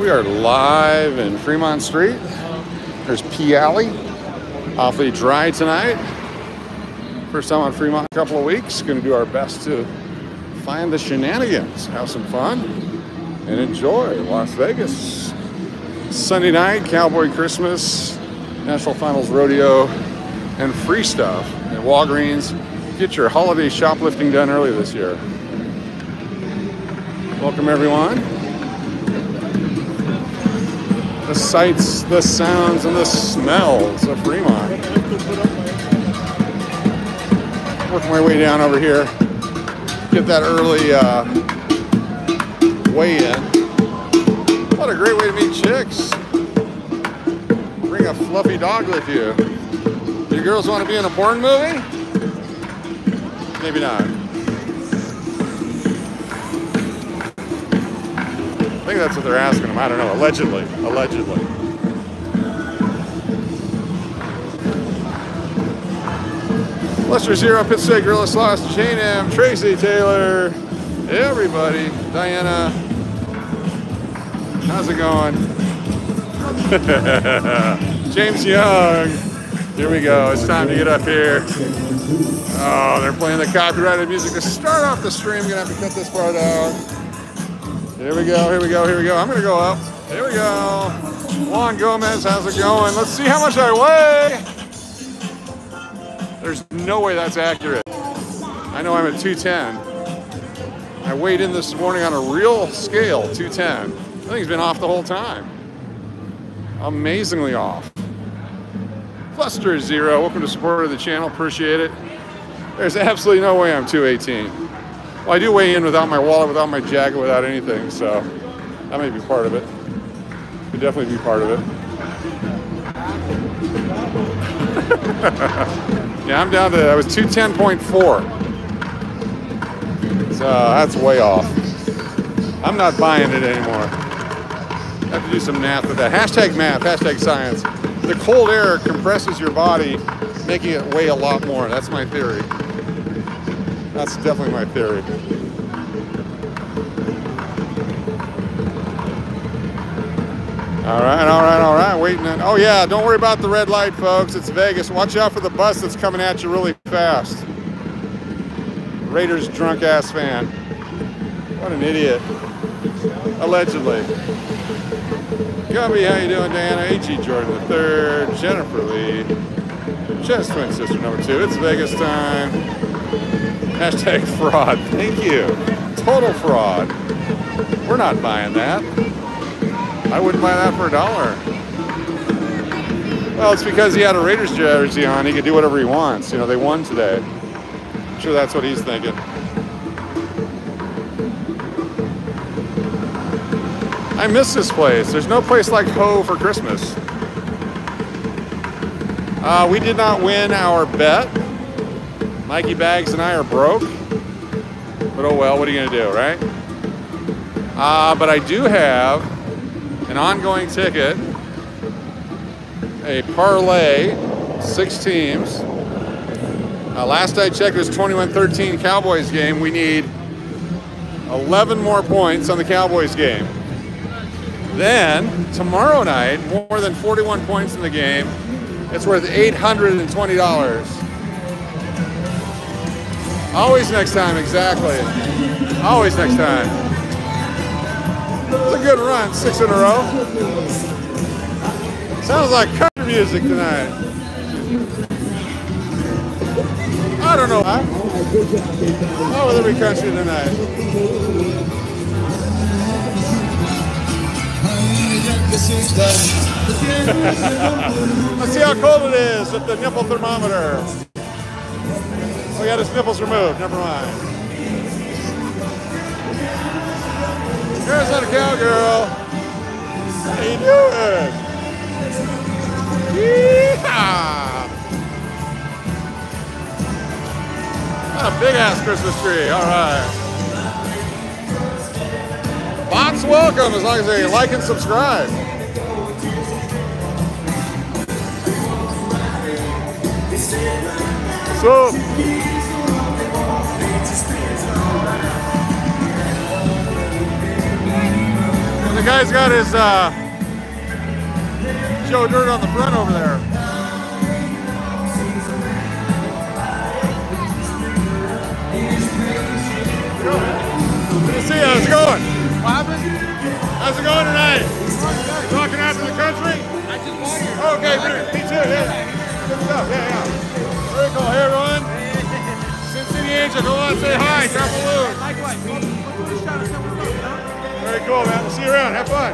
We are live in Fremont Street. There's P Alley. Awfully dry tonight. First time on Fremont in a couple of weeks. Gonna do our best to find the shenanigans, have some fun, and enjoy Las Vegas. Sunday night, Cowboy Christmas, National Finals Rodeo, and free stuff at Walgreens. Get your holiday shoplifting done early this year. Welcome everyone. The sights, the sounds, and the smells of Fremont. Working my way down over here. Get that early weigh-in. What a great way to meet chicks. Bring a fluffy dog with you. Do you girls want to be in a porn movie? Maybe not. I think that's what they're asking them. I don't know. Allegedly. Allegedly. Lester Zero, Pitt State, Gorilla Sloss, Jane M, Tracy Taylor, everybody. Diana. How's it going? James Young. Here we go. It's time to get up here. Oh, they're playing the copyrighted music to start off the stream. Gonna have to cut this part out. Here we go, here we go, here we go. I'm gonna go up. Here we go. Juan Gomez, how's it going? Let's see how much I weigh. There's no way that's accurate. I know I'm at 210. I weighed in this morning on a real scale, 210. I think it's been off the whole time. Amazingly off. Fluster Zero, welcome to support of the channel, appreciate it. There's absolutely no way I'm 218. Well, I do weigh in without my wallet, without my jacket, without anything, so that may be part of it. Could definitely be part of it. Yeah, I'm down to, I was 210.4. So that's way off. I'm not buying it anymore. I have to do some math with that. Hashtag math, hashtag science. The cold air compresses your body, making it weigh a lot more. That's my theory. That's definitely my theory. All right, all right, all right. Waiting on. Oh, yeah, don't worry about the red light, folks. It's Vegas. Watch out for the bus that's coming at you really fast. Raiders drunk-ass fan. What an idiot. Allegedly. Gubby, how you doing, Diana? A.G. Jordan III, Jennifer Lee. Chess twin sister number 2. It's Vegas time. Hashtag fraud. Thank you. Total fraud. We're not buying that. I wouldn't buy that for $1. Well, it's because he had a Raiders jersey on. He could do whatever he wants. You know, they won today. I'm sure that's what he's thinking. I miss this place. There's no place like Ho for Christmas. We did not win our bet. Mikey Bags and I are broke, but oh well, what are you gonna do, right? But I do have an ongoing ticket, a parlay, 6 teams. Last I checked, it was 21-13 Cowboys game. We need 11 more points on the Cowboys game. Then, tomorrow night, more than 41 points in the game. It's worth $820. Always next time, exactly. Always next time. It's a good run, 6 in a row. Sounds like country music tonight. I don't know why. Oh, will there be country tonight? Let's see how cold it is at the nipple thermometer. We got his nipples removed, never mind. Arizona Cowgirl. How you doing? Yeehaw! What a big ass Christmas tree, alright. Box welcome as long as they like and subscribe. So, I The guy's got his Joe Dirt on the front over there. Good to see you. How's it going? How's it going tonight? Rocking out to the country? I just got here. Okay, me too, yeah. Good stuff, yeah. Very cool. Hey, everyone. Cincinnati Angel, go on, say hi. Drop a balloon. Likewise. Very cool, man. We'll see you around. Have fun.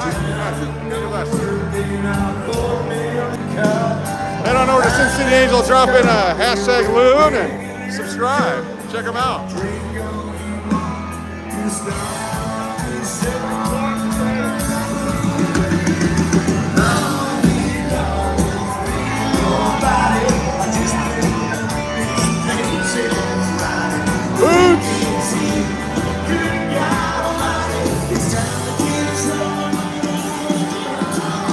Head on over to Cincinnati Angel, drop in a #loon and subscribe. Check them out.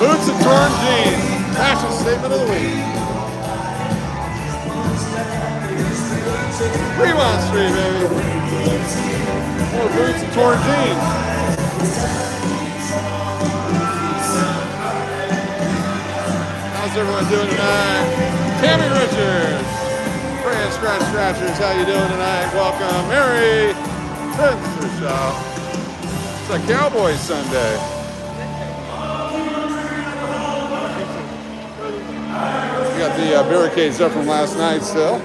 Boots and torn jeans. Fashion statement of the week. Fremont Street, baby. Oh, boots and torn jeans. How's everyone doing tonight? Tammy Richards. Fran Scratch Scratchers, how you doing tonight? Welcome. Mary. It's a Cowboys Sunday. Got the barricades up from last night still.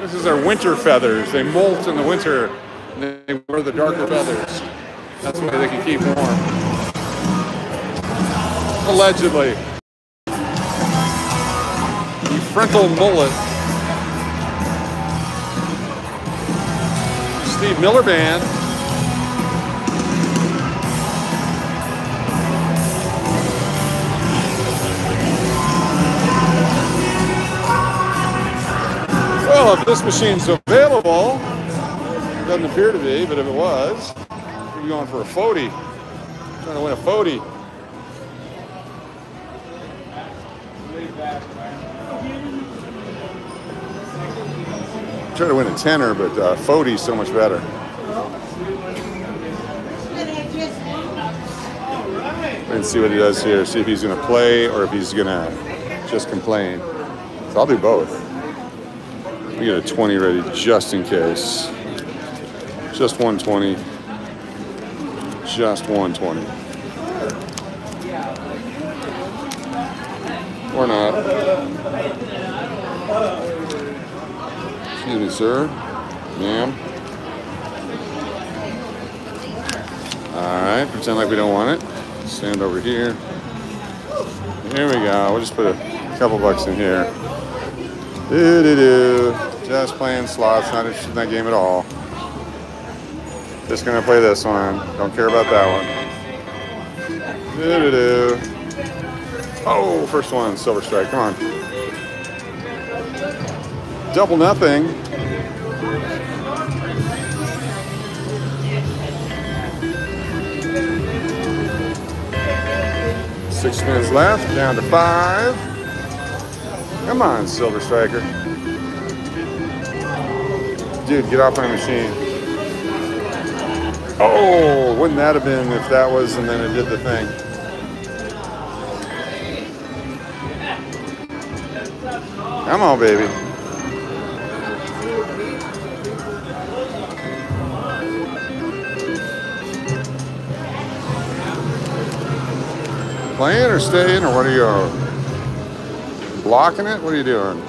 This is their winter feathers. They molt in the winter and they wear the darker feathers. That's why they can keep warm. Allegedly. The frontal mullet. Steve Miller Band. Well, if this machine's available, it doesn't appear to be, but if it was, we'd be going for a 40. Trying to win a 40. Trying to win a tenner, but 40 is so much better. And see what he does here. See if he's going to play or if he's going to just complain. So I'll do both. We got a 20 ready just in case. Just 120. Just 120. Or not. Excuse me, sir. Ma'am. Alright, pretend like we don't want it. Stand over here. Here we go. We'll just put a couple bucks in here. Just playing slots, not interested in that game at all. Just gonna play this one. Don't care about that one. Oh, first one, Silver Strike, come on. Double nothing. Six minutes left, down to 5. Come on, Silver Striker. Dude, get off my machine. Oh, wouldn't that have been if that was and then it did the thing. Come on, baby. Playing or staying or what are you? Blocking it? What are you doing?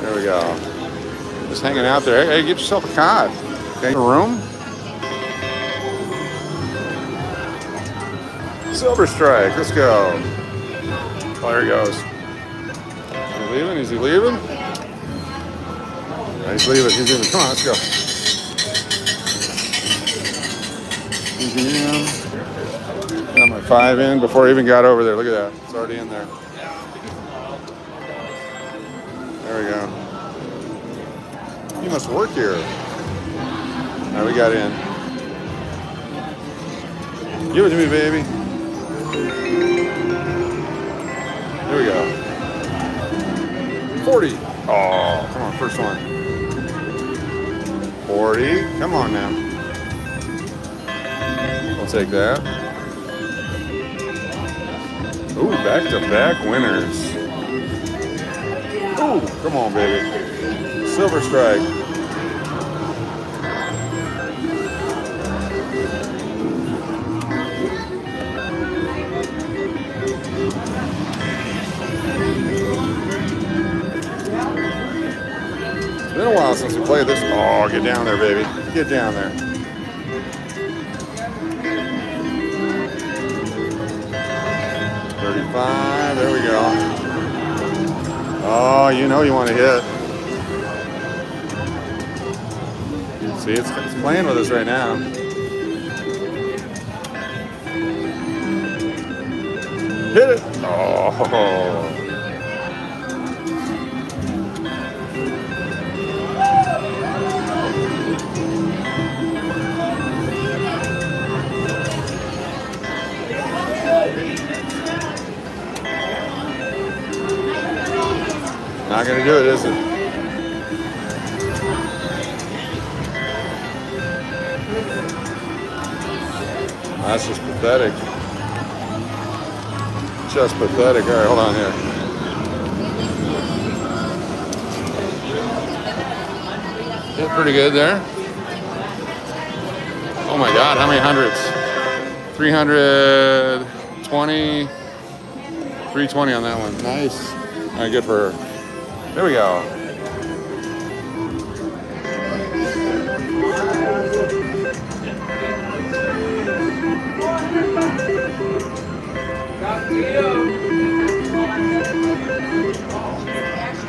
There we go. Just hanging out there. Hey, get yourself a cod. Got a room? Silver Strike. Let's go. Oh, there he goes. Is he leaving? Is he leaving? Yeah, he's leaving. He's leaving. Come on, let's go. He's in. Got my 5 in before I even got over there. Look at that. It's already in there. There we go. You must work here. All right, we got in. Give it to me, baby. Here we go. 40. Oh, come on. First one. 40. Come on now. take that. Ooh, back-to-back winners. Ooh, come on, baby. Silver Strike. It's been a while since we played this. Oh, get down there, baby. Get down there. $35. There we go. Oh, you know you want to hit. See, it's playing with us right now. Hit it. Oh. Not gonna do it, is it? That's just pathetic. Just pathetic. All right, hold on here. Did pretty good there. Oh my God, how many hundreds? 320. 320 on that one. Nice. All right, good for her. There we go.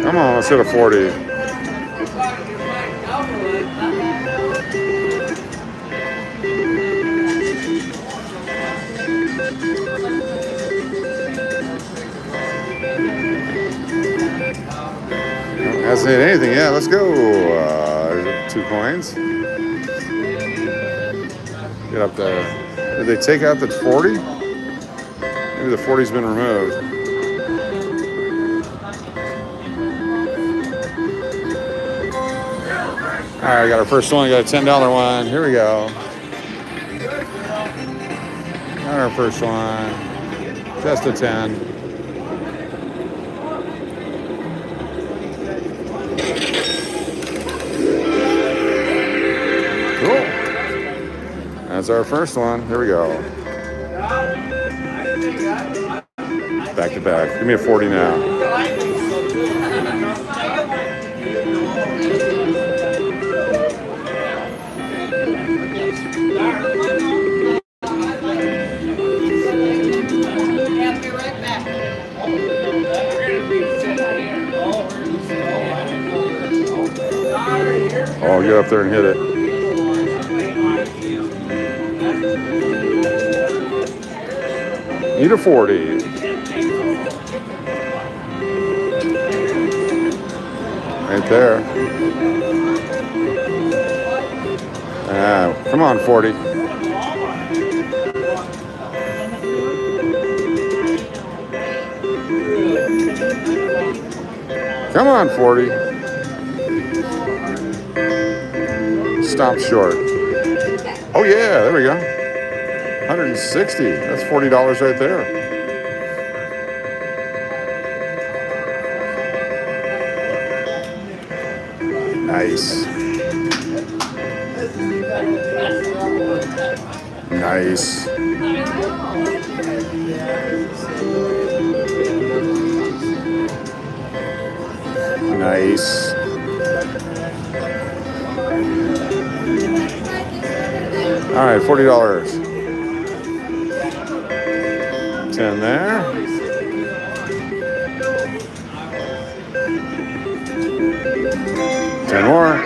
Come on, let's hit a 40. Hasn't hit anything yet. Let's go. 2 coins. Get up there. Did they take out the 40? Maybe the 40's been removed. All right, I got our first one. I got a $10 one. Here we go. Got our first one. Just a 10. That's our first one. Here we go. Back to back. Give me a 40 now. Oh, get up there and hit it. Need a 40. Right there. Come on, 40. Come on, 40. Stop short. Oh, yeah, there we go. 160. That's $40 right there. Nice. Nice. Nice. All right, $40. 10 there. $10 more.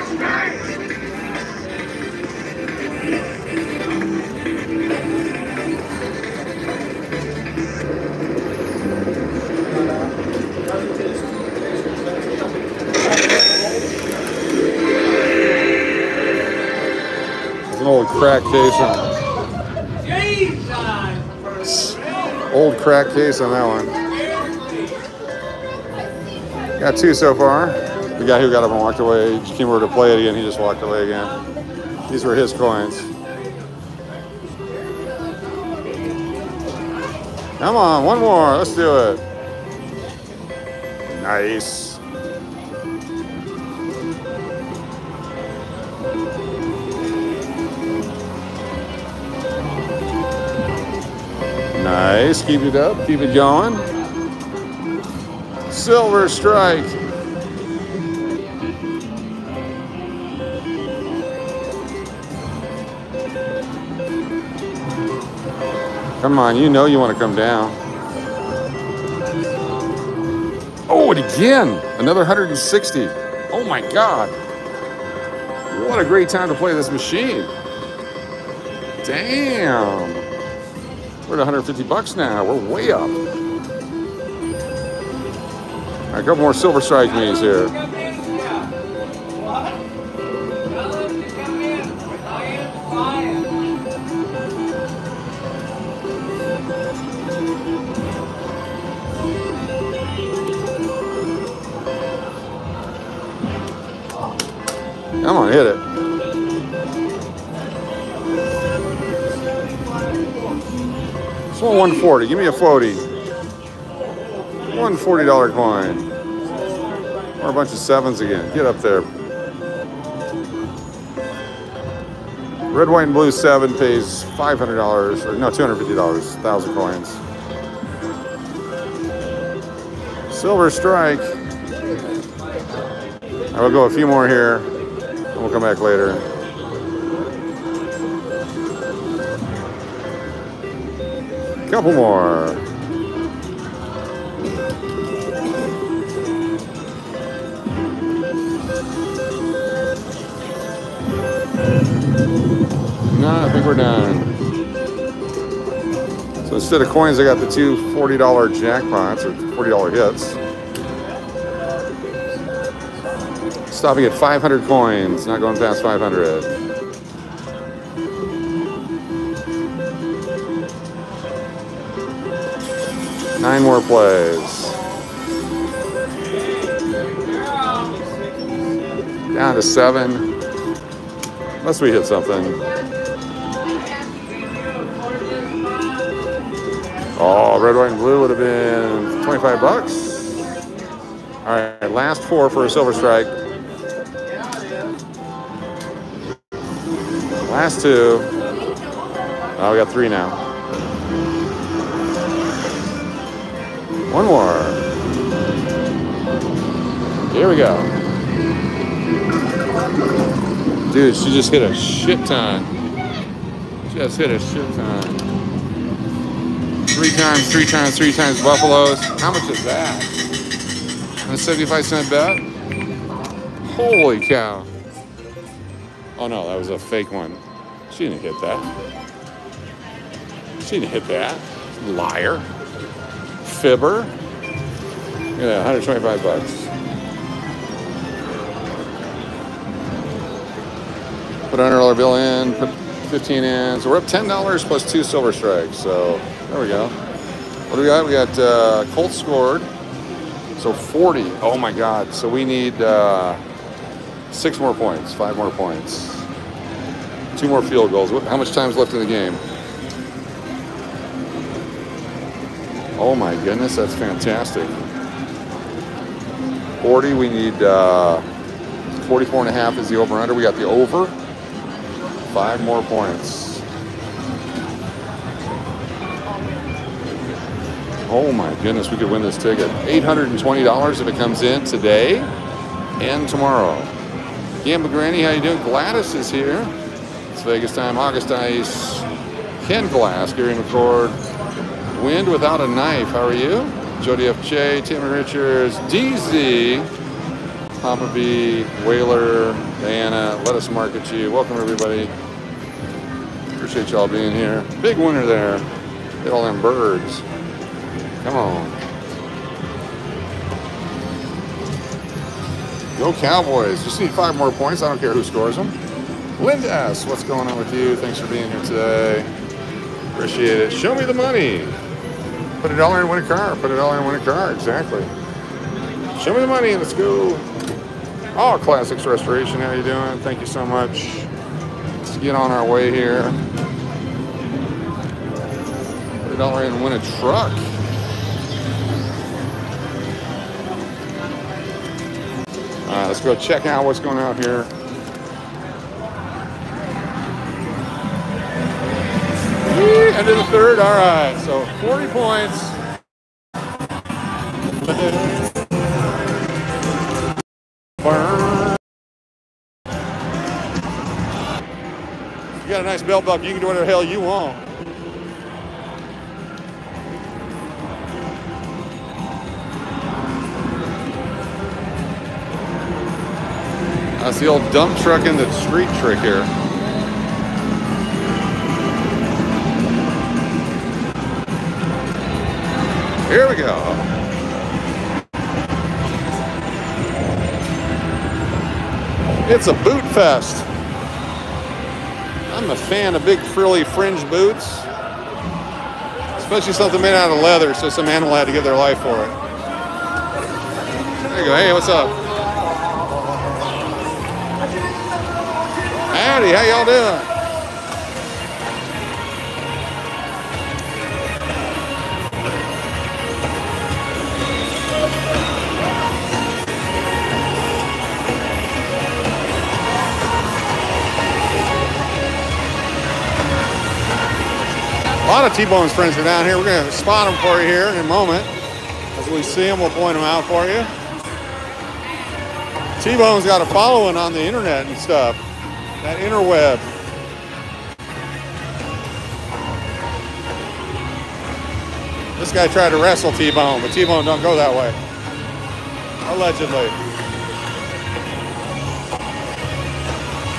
It's an old crack case. Old crack case on that one. Got 2 so far. The guy who got up and walked away, he came over to play it again, he just walked away again. These were his coins. Come on, one more. Let's do it. Nice. Nice. Keep it up. Keep it going. Silver Strike. Come on, you know you want to come down. Oh, and again, another 160. Oh my God. What a great time to play this machine. Damn. We're at 150 bucks now. We're way up. All right, a couple more Silver Strike means here. Come on, hit it. It's 140. Give me a floaty. $140 coin. Or a bunch of sevens again. Get up there. Red, white, and blue seven pays $500, or no, $250, 1,000 coins. Silver Strike. I will go a few more here. We'll come back later. Couple more. No, I think we're done. So instead of coins, I got the two $40 jackpots or $40 hits. Stopping at 500 coins, not going past 500. Nine more plays. Down to seven. Unless we hit something. Oh, red, white, and blue would have been 25 bucks. All right, last four for a Silver Strike. Last two. Oh, we got three now. One more. Here we go. Dude, she just hit a shit ton. Just hit a shit ton. Three times, three times, three times Buffaloes. How much is that? A 75-cent bet? Holy cow. Oh no, that was a fake one. She didn't hit that. She didn't hit that. Liar. Fibber. Look at that, 125 bucks. Put a $100 bill in, put 15 in. So we're up $10 plus two Silver Strikes. So there we go. What do we got? We got Colts scored. So 40. Oh my God. So we need 6 more points, 5 more points. 2 more field goals. How much time's left in the game? Oh my goodness, that's fantastic. 40, we need 44.5 is the over-under. We got the over. 5 more points. Oh my goodness, we could win this ticket. $820 if it comes in today and tomorrow. Gamba Granny, how you doing? Gladys is here. It's Vegas time. August Ice, Ken Glass, Gary McCord, Wind Without a Knife, how are you? Jody F. J., Timmy Richards, DZ, Papa B, Whaler, Diana, Let Us Market You. Welcome, everybody. Appreciate y'all being here. Big winner there. Hit all them birds. Come on. Go Cowboys. Just need 5 more points. I don't care who scores them. Lind S, what's going on with you? Thanks for being here today. Appreciate it. Show me the money. Put $1 and win a car. Put $1 and win a car. Exactly. Show me the money. Let's go. Oh, Classics Restoration. How you doing? Thank you so much. Let's get on our way here. What $100 and win a truck. All right, let's go check out what's going on here. End of the third, all right, so 40 points. You got a nice belt buckle, you can do whatever the hell you want. That's the old dump truck and the street trick here. Here we go. It's a boot fest. I'm a fan of big frilly fringe boots, especially something made out of leather, so some animal had to give their life for it. There you go. Hey, what's up? Howdy, how y'all doing? A lot of T-Bone's friends are down here. We're going to spot them for you here in a moment. As we see them, we'll point them out for you. T-Bone's got a following on the internet and stuff. That interweb. This guy tried to wrestle T-Bone, but T-Bone don't go that way. Allegedly.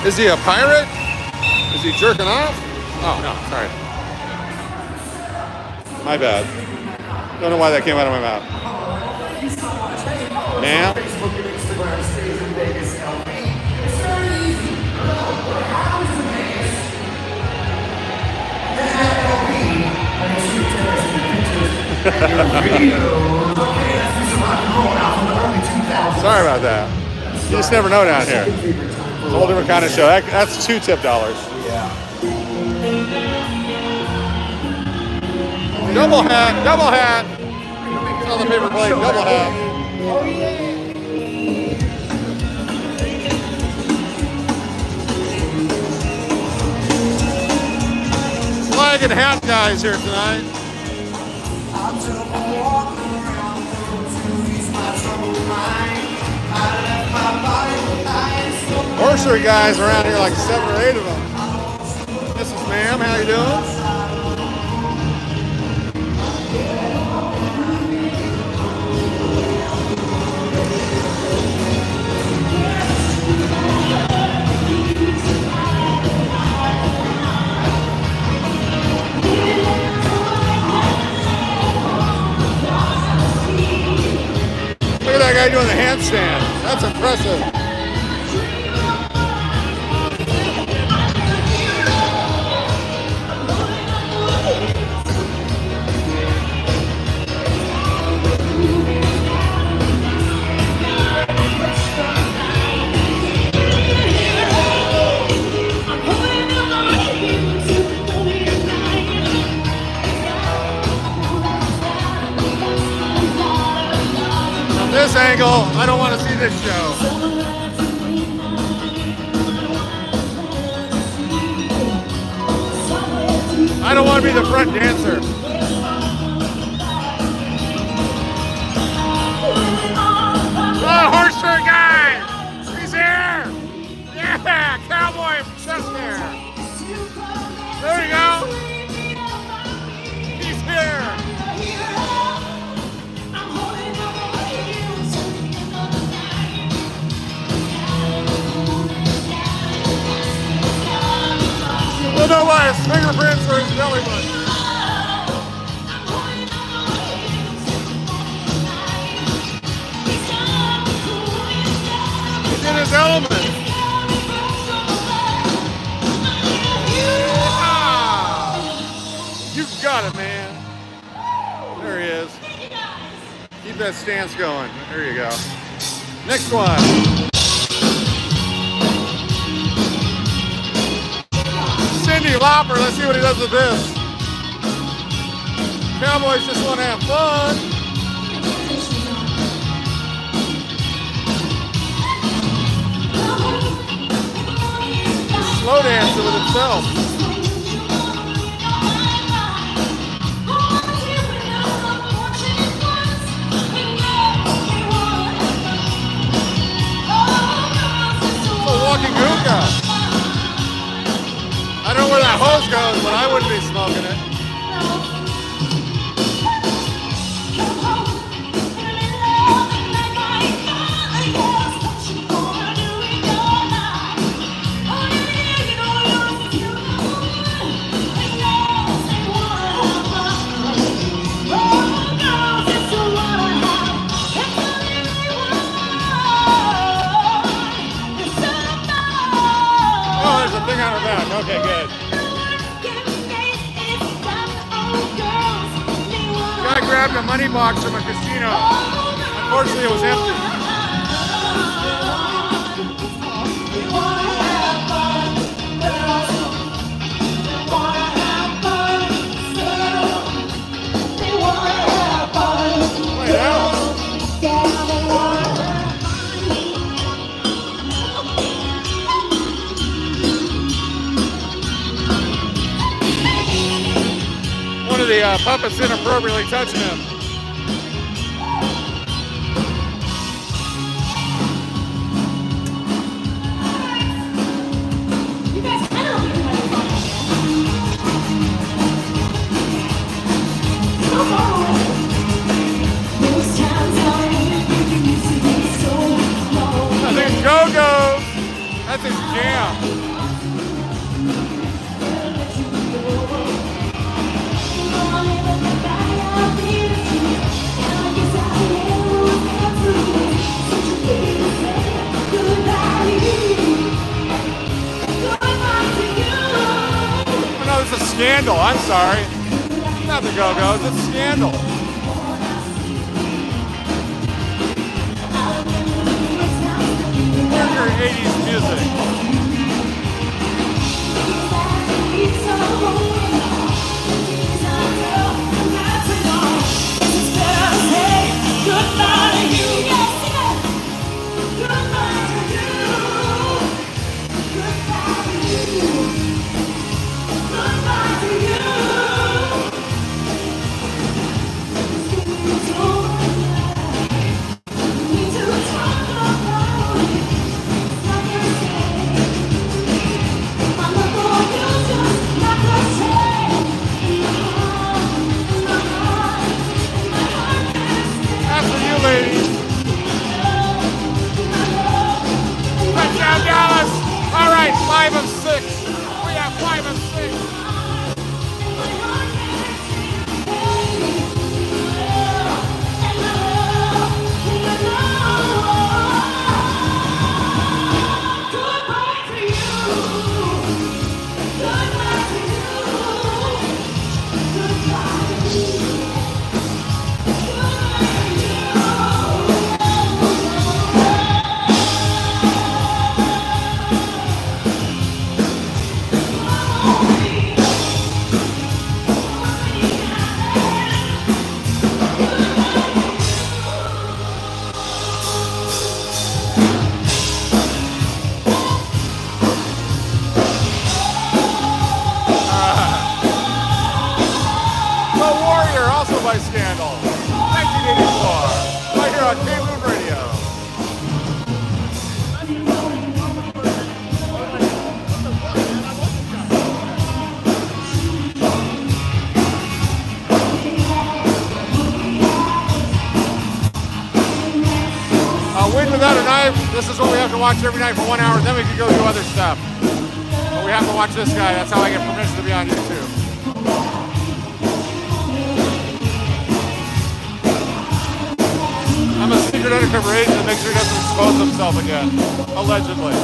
Is he a pirate? Is he jerking off? Oh, no, sorry. My bad. Don't know why that came out of my mouth. Now. Sorry about that. You just never know down here. It's a whole different kind of show. That's $2 tip. Yeah. Double hat, double hat. It's on the paper plate, double hat. Flag and hat guys here tonight. Horsery guys around here, like 7 or 8 of them. Mrs. Ma'am, how you doing? Look at that guy doing the handstand. That's impressive. This angle, I don't want to see this show. I don't want to be the front dancer. Oh, horse shirt guy! He's here! Yeah, cowboy Chester! There we go! He's here! We'll know why his fingerprints are his belly button. He's in his element. Yeah! You got it, man. There he is. Keep that stance going. There you go. Next one. Cindy Lauper, let's see what he does with this. Cowboys just want to have fun. Slow dancing with himself. It's a walking hookah. I don't know where that hose goes, but I wouldn't be smoking it. Okay, good. The guy grabbed a money box from a casino. Unfortunately, it was empty. The puppet's inappropriately touching him. You guys, I don't even know. I think go-go. That's his jam. It's a scandal, I'm sorry. It's not the Go-Go's, it's a scandal. Your 80s music. Goodbye to you. Watch every night for 1 hour, then we can go do other stuff. But we have to watch this guy. That's how I get permission to be on YouTube. I'm a secret undercover agent to make sure he doesn't expose himself again, allegedly.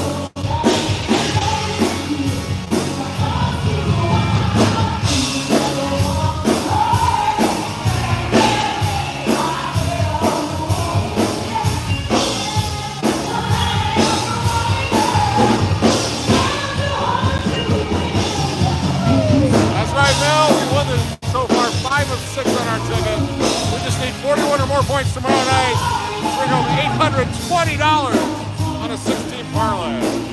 So far, 5 of 6 on our points tomorrow night. We're going $820 on a 16 parlay.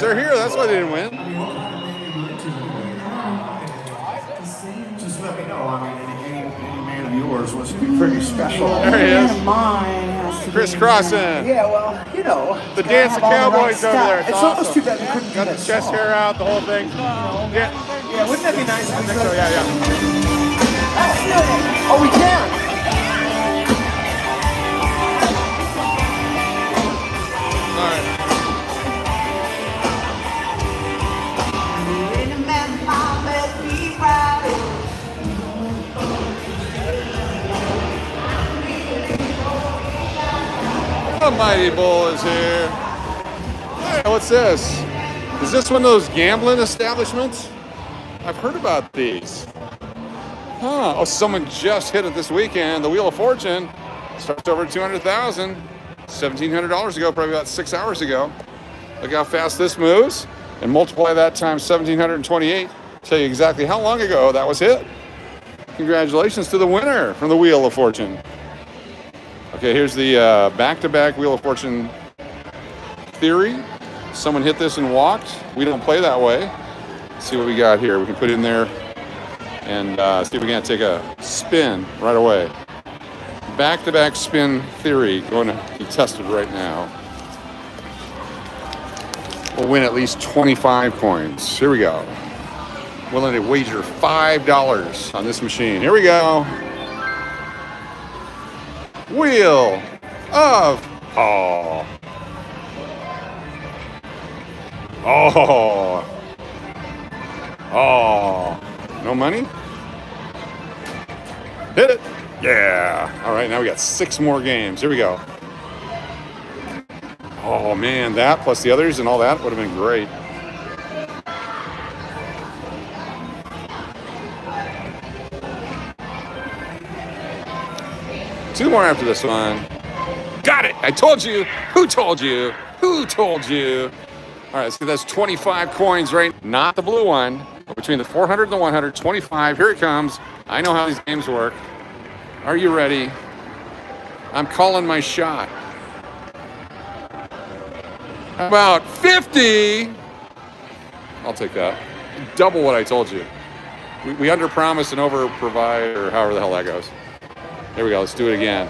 They're here. That's why they didn't win. Just let me know. I mean, any man of yours was pretty special. There he is. Mine has to crisscrossing. Yeah, well, you know. The dance of Cowboys over there. It's almost too bad we couldn't do that. Got the chest hair out, the whole thing. Yeah. Yeah, wouldn't that be nice? I think so. Yeah, yeah. Oh, we can. Mighty Bull is here. Hey, what's this? Is this one of those gambling establishments? I've heard about these. Huh. Oh, someone just hit it this weekend. The Wheel of Fortune starts over $200,000. $1,700 ago, probably about 6 hours ago. Look how fast this moves. And multiply that times 1,728. Tell you exactly how long ago that was hit. Congratulations to the winner from the Wheel of Fortune. Okay, here's the back-to-back Wheel of Fortune theory. Someone hit this and walked. We don't play that way. Let's see what we got here. We can put it in there and see if we can take a spin right away. Back-to-back spin theory going to be tested right now. We'll win at least 25 coins. Here we go. Willing to wager $5 on this machine. Here we go. Wheel of Paw. Oh. Oh. No money? Hit it. Yeah. All right, now we got 6 more games. Here we go. Oh, man, that plus the others and all that would have been great. Two more after this one. Got it. I told you. Who told you? Who told you? All right, so that's 25 coins, right? Not the blue one. But between the 400 and the 100, 25. Here it comes. I know how these games work. Are you ready? I'm calling my shot. About 50. I'll take that. Double what I told you. We underpromise and overprovide, or however the hell that goes. There we go, let's do it again.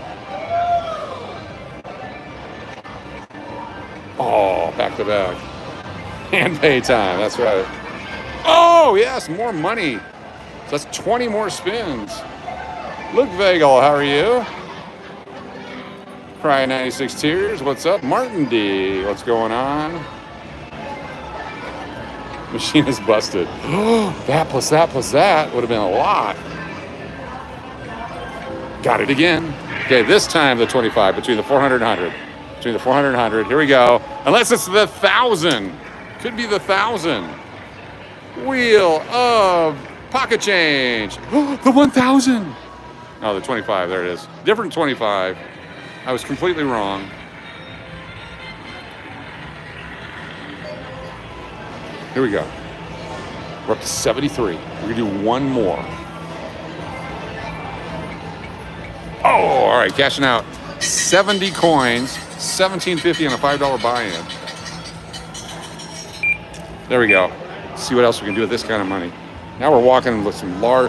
Oh, back to back. Hand pay time, that's right. Oh, yes, more money. So that's 20 more spins. Luke Vagel, how are you? Cry 96 Tears, what's up? Martin D, what's going on? Machine is busted. That plus that plus that would have been a lot. Got it again. Okay, this time the 25 between the 400 and 100. Between the 400 and 100, here we go. Unless it's the 1,000. Could be the 1,000. Wheel of pocket change. The 1,000. Oh, the 25, there it is. Different 25. I was completely wrong. Here we go. We're up to 73. We're gonna do one more. Oh, all right, cashing out 70 coins, $17.50 on a $5 buy-in. There we go. Let's see what else we can do with this kind of money. Now we're walking with some large.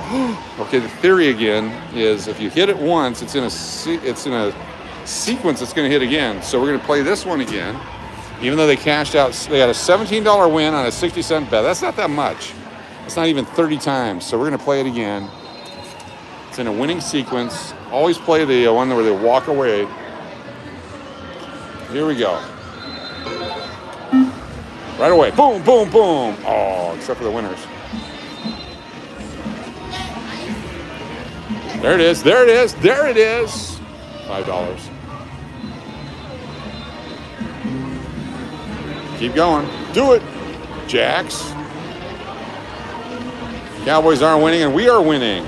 Okay, the theory again is if you hit it once, it's in a sequence that's going to hit again. So we're going to play this one again. Even though they cashed out, they had a $17 win on a 60-cent bet. That's not that much. It's not even 30 times. So we're going to play it again. It's in a winning sequence. Always play the one where they walk away. Here we go. Right away. Boom, boom, boom. Oh, except for the winners. There it is. There it is. There it is. $5. Keep going. Do it, Jax. Cowboys aren't winning, and we are winning.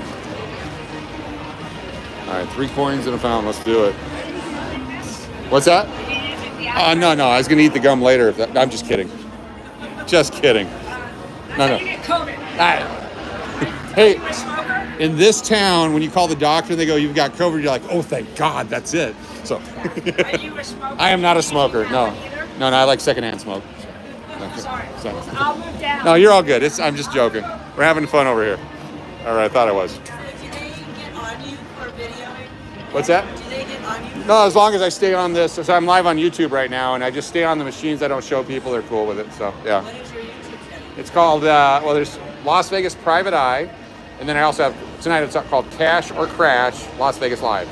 All right, 3 coins in a fountain. Let's do it. What's that? No. I was going to eat the gum later. If that, I'm just kidding. Just kidding. No. Hey. In this town, when you call the doctor and they go, "You've got COVID," you're like, "Oh, thank God, that's it." So, are you a smoker? I am not a smoker. No, I like secondhand smoke. Sorry. I'll move down. No, you're all good. I'm just joking. We're having fun over here. All right, I thought I was. Do they get on you for videoing? What's that? Do they get on you? No, as long as I stay on this. So I'm live on YouTube right now, and I just stay on the machines. I don't show people. They're cool with it. So yeah. What is your YouTube channel? It's called there's Las Vegas Private Eye. And then I also have, tonight it's called Cash or Crash, Las Vegas Live.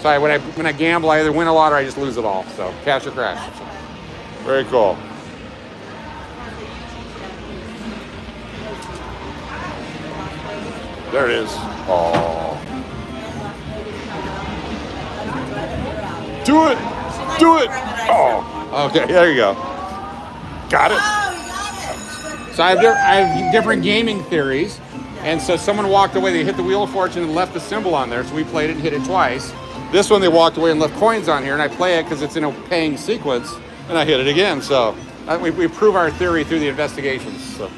So when I gamble, I either win a lot or I just lose it all. So Cash or Crash. Very cool. There it is. Oh. Do it. Do it. Oh, okay. There you go. Got it. So I have different gaming theories. And so someone walked away, they hit the Wheel of Fortune and left the symbol on there, so we played it and hit it twice. This one, they walked away and left coins on here, and I play it because it's in a paying sequence, and I hit it again. So we prove our theory through the investigations. So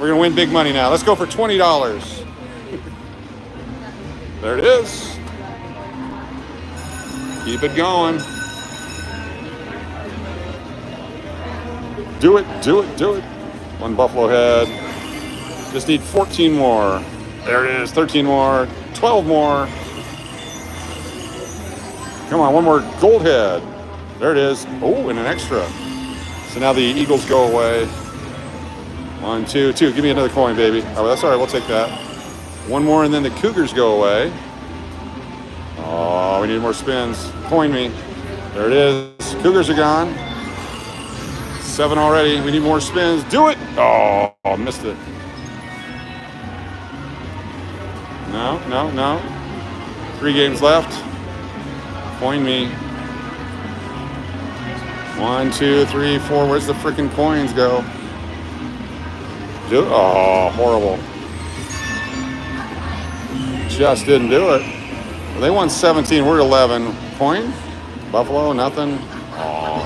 we're gonna win big money now. Let's go for $20. There it is. Keep it going. Do it, do it, do it. One Buffalo head. Just need 14 more. There it is, 13 more, 12 more. Come on, one more gold head. There it is. Oh, and an extra. So now the Eagles go away. 1, 2, 2. Give me another coin, baby. Oh, that's all right, we'll take that. One more, and then the Cougars go away. Oh, we need more spins. Coin me. There it is. Cougars are gone. 7 already. We need more spins. Do it. Oh, missed it. No. 3 games left. Coin me. 1, 2, 3, 4. Where's the frickin' coins go? Oh, horrible. Just didn't do it. Well, they won 17. We're 11. Coin? Buffalo, nothing. Oh.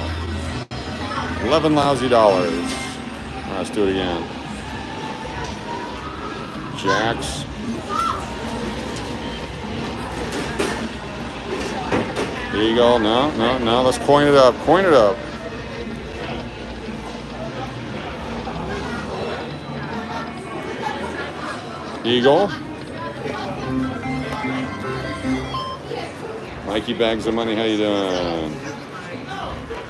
11 lousy dollars. Right, let's do it again. Jacks. There you go. No. Let's coin it up. Coin it up. Eagle. Mikey bags of money. How you doing?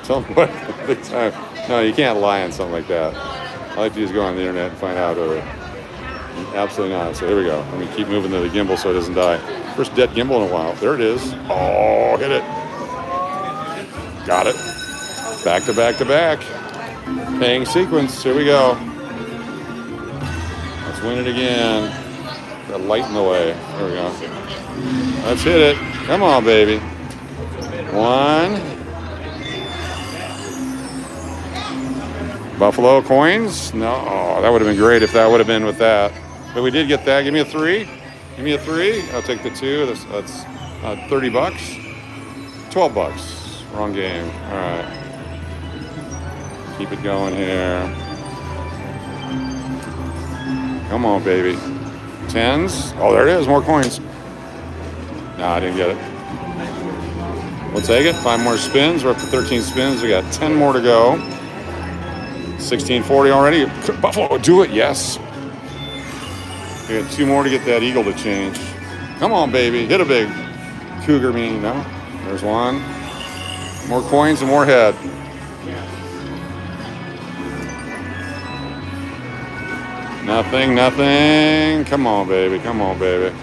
Tell me what. Big time. No, you can't lie on something like that. I like to just go on the internet and find out, or absolutely not. So here we go. Let me keep moving to the gimbal so it doesn't die. First dead gimbal in a while. There it is. Oh, hit it. Got it. Back to back to back. Paying sequence. Here we go. Let's win it again. Got light in the way. There we go. Let's hit it. Come on, baby. One. Buffalo coins? No. Oh, that would have been great if that would have been with that. But we did get that. Give me a three. Give me a three. I'll take the two. That's $30. $12. Wrong game. All right. Keep it going here. Come on, baby. Tens. Oh, there it is. More coins. No, I didn't get it. We'll take it. 5 more spins. We're up to 13 spins. We got 10 more to go. 1640 already. Buffalo, do it. Yes. We got 2 more to get that eagle to change. Come on, baby. Hit a big cougar meanie. No. There's one. More coins and more head. Nothing, nothing. Come on, baby. Come on, baby.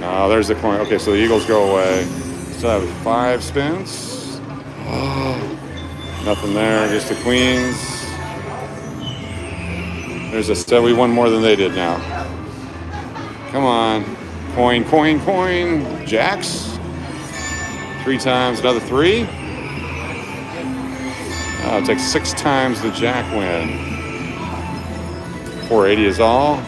No, there's the coin. Okay, so the eagles go away. Still have 5 spins. Oh. Nothing there, just the queens. There's a stud. We won more than they did now. Come on. Coin, coin, coin. Jacks. 3 times, another 3. Oh, it takes 6 times the jack win. 480 is all.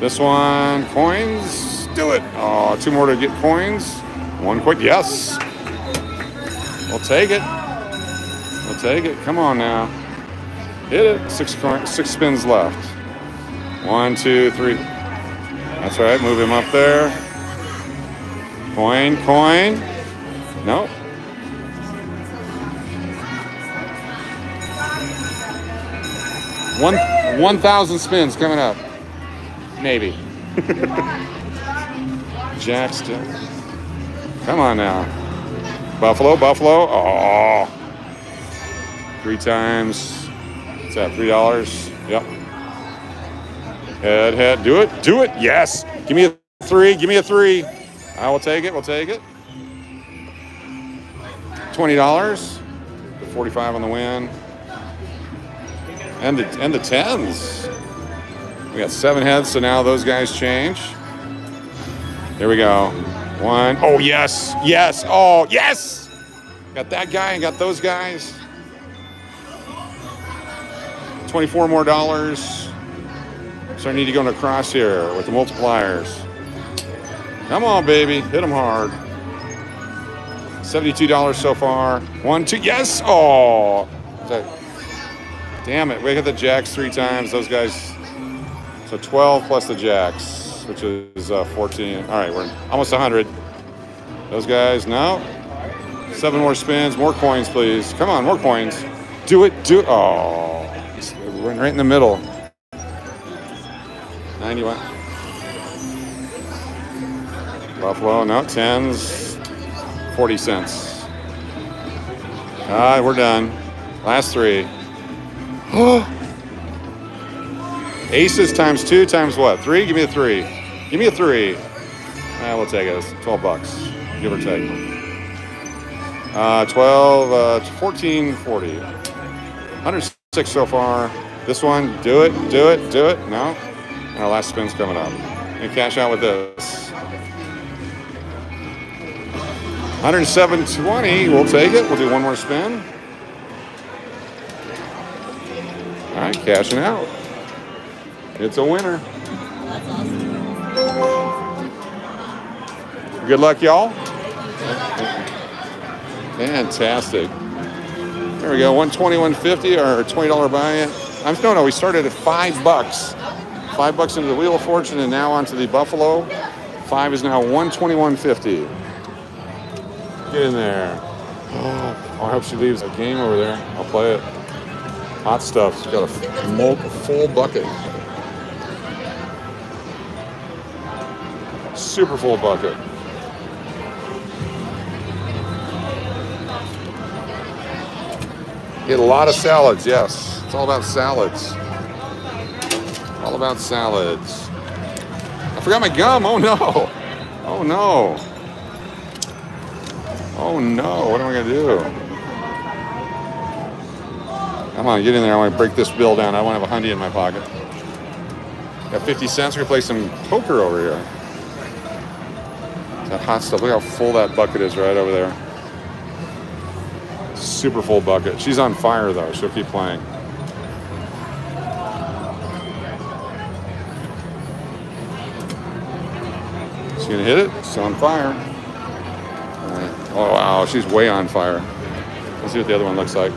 This one, coins. Do it. Oh, 2 more to get coins. 1 quick. Yes. We'll take it. We'll take it. Come on now. Hit it. 6 spins left. 1, 2, 3. That's right. Move him up there. Coin, coin. Nope. One thousand spins coming up. Maybe. Jackson. Come on now. Buffalo, Buffalo. Oh. 3 times. What's that? $3. Yep. Head, head. Do it. Do it. Yes. Give me a 3. Give me a 3. I will take it. We'll take it. $20. The 45 on the win. And the tens. We got 7 heads, so now those guys change. Here we go. 1. Oh yes. Yes. Oh yes. Got that guy and got those guys. 24 more dollars. So I need to go into cross here with the multipliers. Come on, baby. Hit them hard. $72 so far. 1, 2. Yes. Oh. Damn it. We got the jacks 3 times. Those guys. So 12 plus the jacks, which is 14. All right. We're almost 100. Those guys. No. 7 more spins. More coins, please. Come on. More coins. Do it. Do it. Oh. We're right in the middle. 91. Buffalo, no, 10s. 40 cents. Ah, we're done. Last 3. Aces times 2 times what? 3? Give me a 3. Give me a 3. Ah, we'll take it. It's $12, give or take. 1440. 106 so far. This one, do it, do it, do it. No. And our last spin's coming up. And cash out with this. 107.20. We'll take it. We'll do 1 more spin. All right, cashing out. It's a winner. That's awesome. Good luck, y'all. Fantastic. There we go. 120, 150, or $20 buy-in. No, we started at $5. $5 into the Wheel of Fortune and now onto the Buffalo. 5 is now 120, 150. Get in there. Oh, I hope she leaves a game over there. I'll play it. Hot stuff. She's got a full bucket. Super full bucket. Get a lot of salads, yes. It's all about salads. All about salads. I forgot my gum. Oh no. Oh no. Oh no. What am I going to do? Come on, get in there. I want to break this bill down. I want to have a hundy in my pocket. Got 50 cents. We're going to play some poker over here. That hot stuff. Look how full that bucket is right over there. Super full bucket. She's on fire though. She'll keep playing. She's gonna hit it. She's on fire. All right. Oh wow, she's way on fire. Let's see what the other one looks like.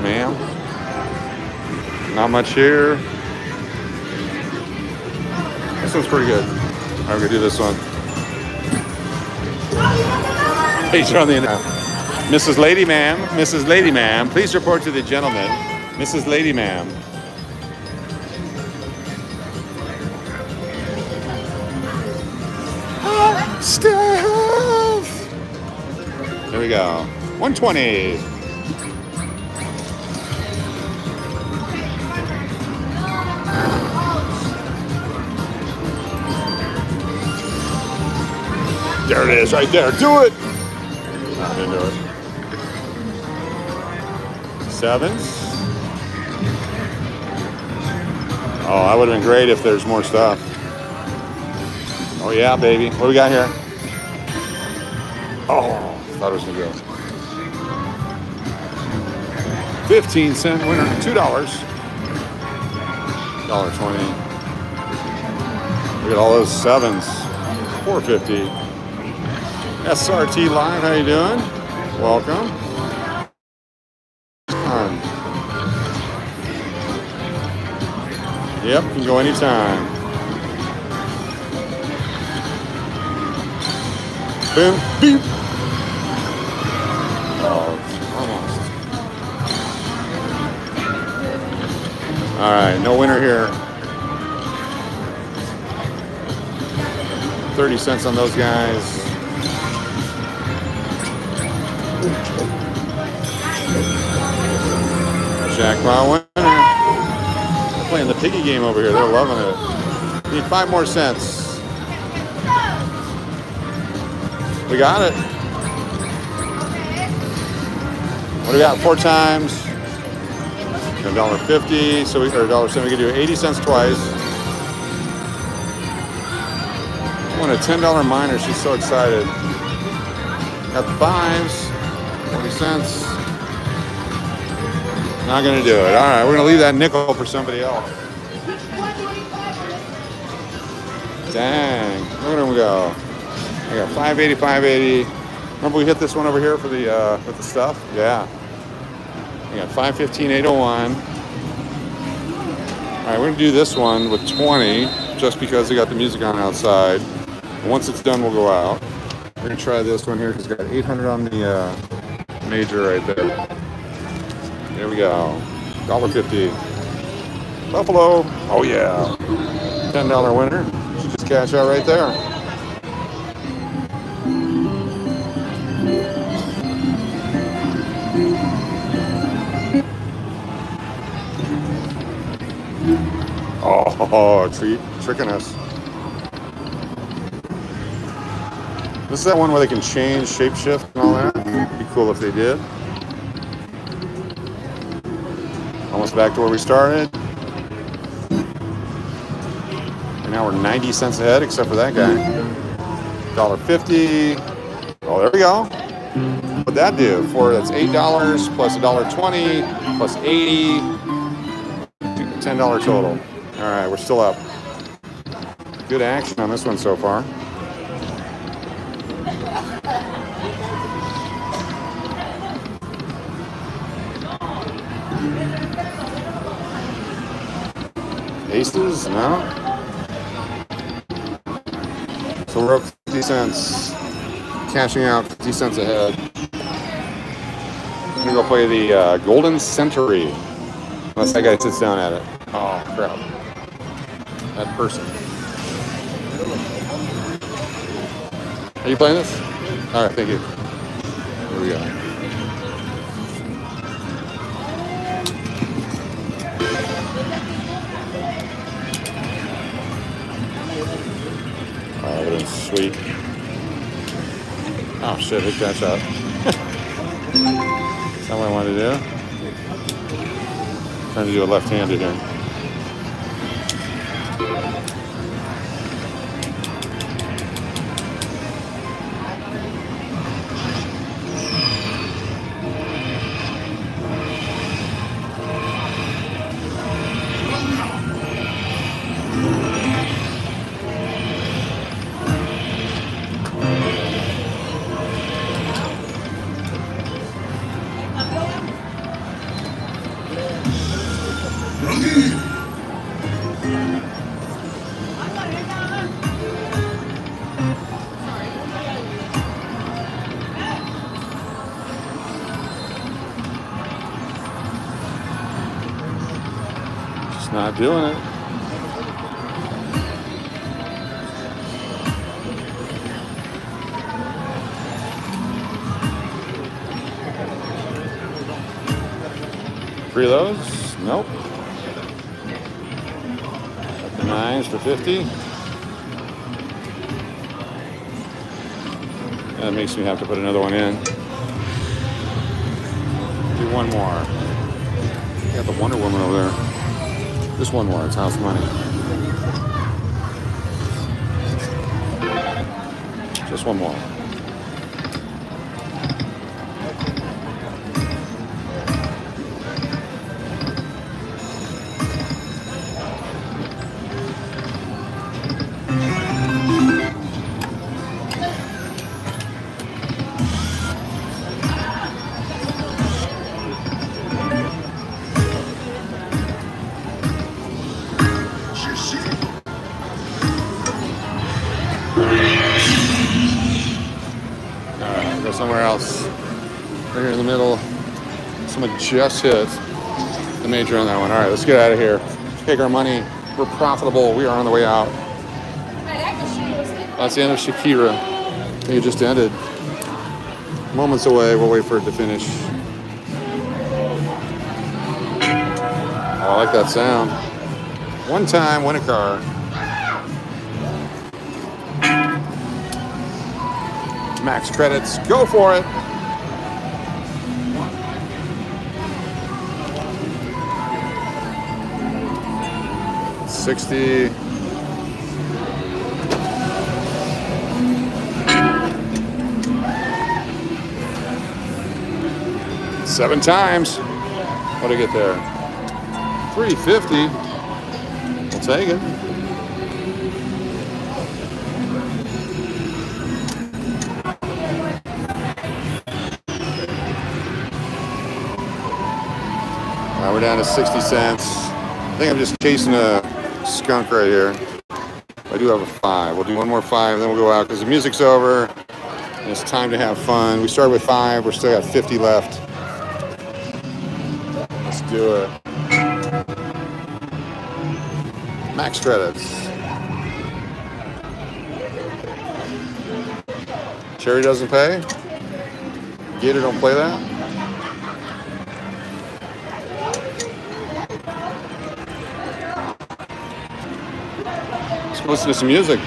Ma'am, not much here. This one's pretty good. All right, I'm gonna do this one. Mrs. Lady Ma'am, Mrs. Lady Ma'am, please report to the gentleman. Mrs. Lady Ma'am. Stuff! There we go. 120. There it is, right there. Do it! Into it. Sevens. Oh, that would have been great if there's more stuff. Oh yeah, baby. What do we got here? Oh, thought it was gonna go. 15-cent winner, $2. $1.20. Look at all those sevens. $4.50. SRT Live, how you doing? Welcome. Yep, you can go anytime. Boom, beep. Oh, almost. All right, no winner here. 30 cents on those guys. Jackpot winner. They're playing the piggy game over here. They're loving it. Need 5 more cents. We got it. What do we got? 4 times. $1.50. So we or $1.70. We can do 80 cents twice. I want a $10 miner. She's so excited. Got the 5s. 40 cents. Not going to do it. All right, we're going to leave that nickel for somebody else. Dang. Look at him go. I got 580, 580. Remember we hit this one over here for the with the stuff? Yeah. We got 515, 801. All right, we're going to do this one with 20 just because we got the music on outside. And once it's done, we'll go out. We're going to try this one here because it's got 800 on the... major right there. Here we go. $1.50. Buffalo. Oh yeah. $10 winner. You just cash out right there. Oh, tricking us. This is that one where they can change, shapeshift, and all that. Be cool if they did. Almost back to where we started. And now we're 90 cents ahead, except for that guy. $1.50. Oh, there we go. What'd that do? For that's $8 plus $1.20 plus 80. $10 total. All right, we're still up. Good action on this one so far. Aces? No? So we're up 50 cents, cashing out 50 cents ahead. I'm gonna go play the Golden Century. Unless that guy sits down at it. Oh, crap. That person. Are you playing this? All right, thank you. Here we go. Oh shit, hook that up. That's not what I wanted to do. I'm trying to do a left-handed here. Not doing it. Three of those? Nope. Got the nines for 50. That makes me have to put another one in. Do one more. Got the Wonder Woman over there. Just one more, it's house money. Just one more. Just hit the major on that one. All right, let's get out of here. Take our money. We're profitable. We are on the way out. That's the end of Shakira. It just ended. Moments away. We'll wait for it to finish. Oh, I like that sound. One time, win a car. Max credits. Go for it. $60. Seven times. What do I get there? $350. We'll take it. All right, we're down to 60 cents. I think I'm just chasing a skunk right here. I do have a $5. We'll do one more $5, then we'll go out because the music's over and it's time to have fun. We started with $5. We're still got 50 left. Let's do it. Max credits. Cherry doesn't pay. Gator don't play that. Listen to some music.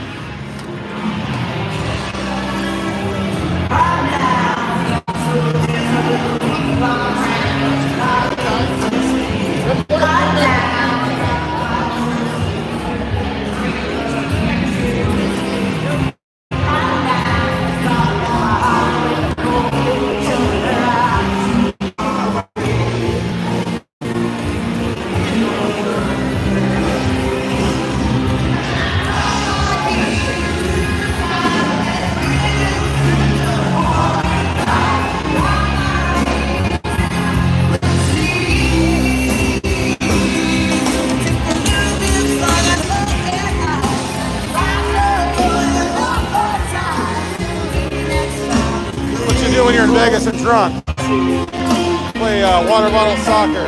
Drunk. Play water bottle soccer.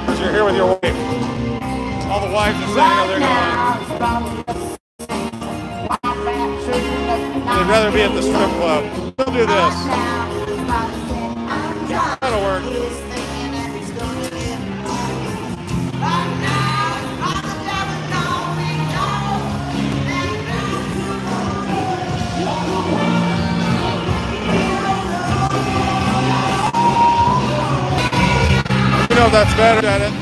Because you're here with your wife. All the wives are saying how they're going. They'd rather be at the strip club. They'll do this. That'll work. know that's better at it.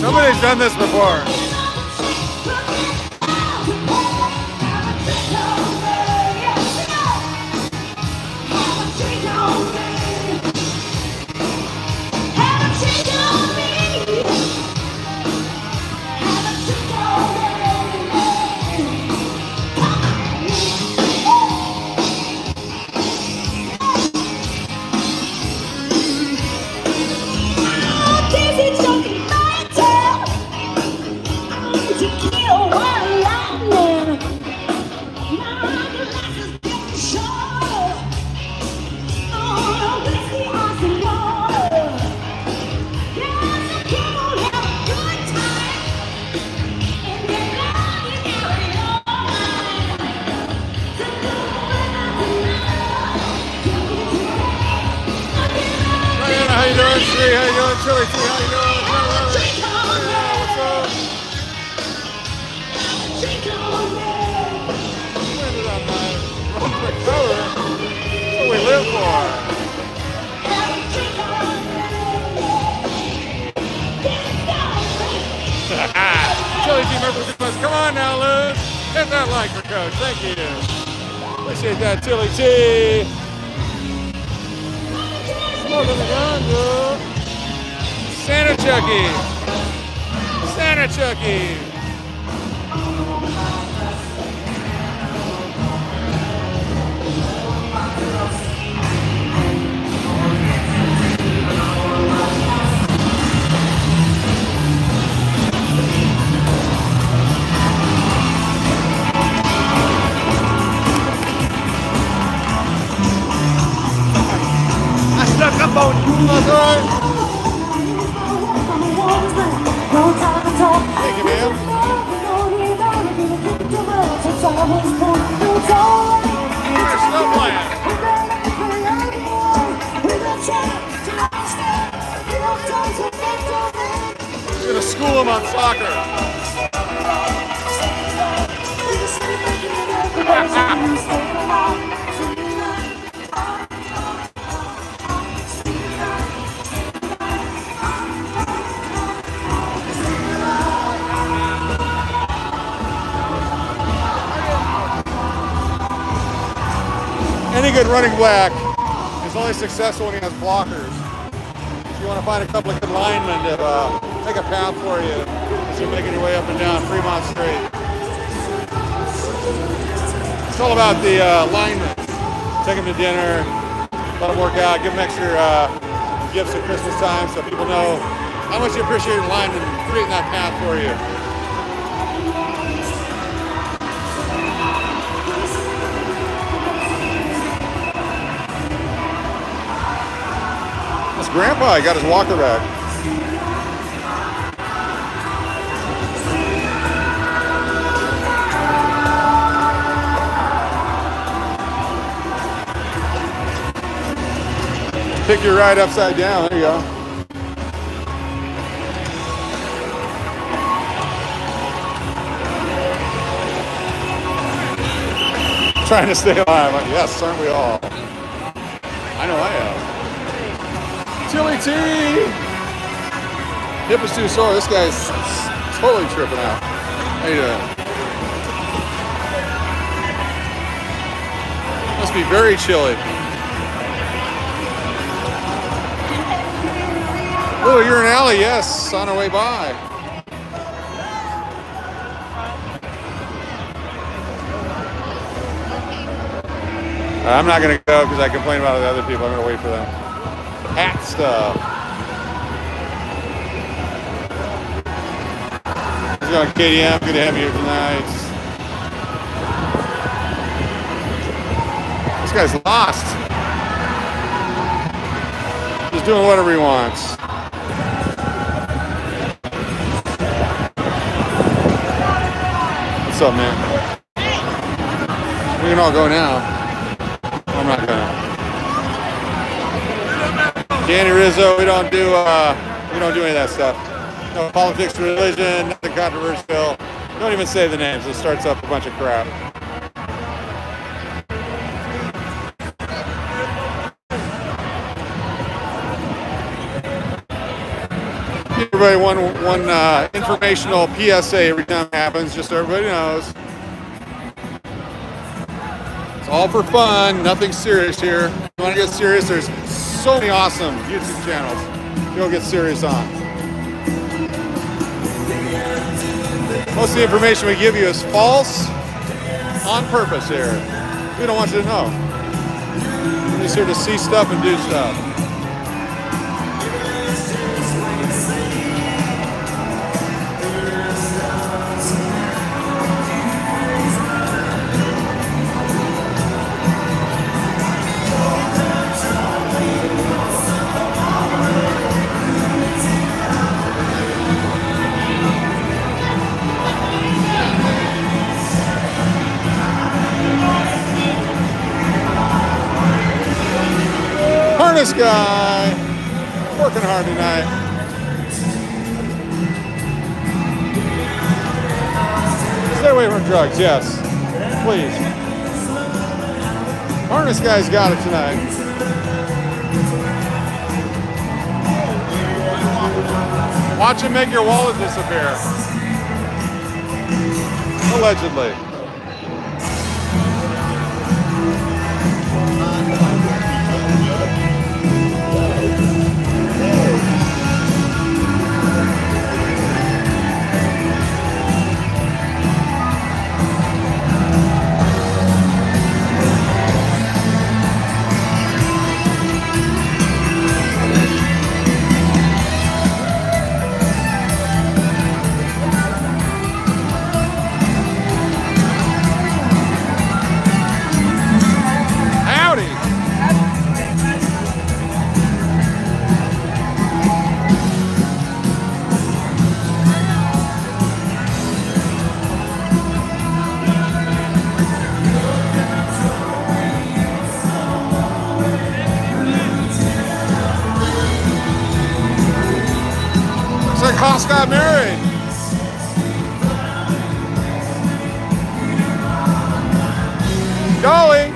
Nobody's done this before. Running back is only successful when he has blockers. So you want to find a couple of good linemen to take a path for you as you're making your way up and down Fremont Street. It's all about the linemen. Take them to dinner, let them work out, give them extra gifts at Christmas time so people know how much you appreciate the linemen creating that path for you. Grandpa, he got his walker back. Pick your ride upside down. There you go. Trying to stay alive. Yes, aren't we all? I know I am. Chili T! Hip is too sore. This guy's totally tripping out. How you doing? Must be very chilly. Oh, you're an alley, yes, on our way by. I'm not going to go because I complain about the other people. I'm going to wait for them. Hat stuff. How's it going, KDM? Good to have you here tonight. This guy's lost. Just doing whatever he wants. What's up, man? We can all go now. I'm not gonna. Danny Rizzo, we don't do any of that stuff. No politics, religion, nothing controversial. Don't even say the names. It starts up a bunch of crap. Everybody, one informational PSA every time it happens, just so everybody knows. It's all for fun, nothing serious here. If you want to get serious, there's so many awesome YouTube channels you'll get serious on. Most of the information we give you is false, on purpose here. We don't want you to know. We're just here to see stuff and do stuff. This guy working hard tonight. Stay away from drugs, yes, please. Harness guy's got it tonight. Watch him make your wallet disappear. Allegedly. Got married. Dolly.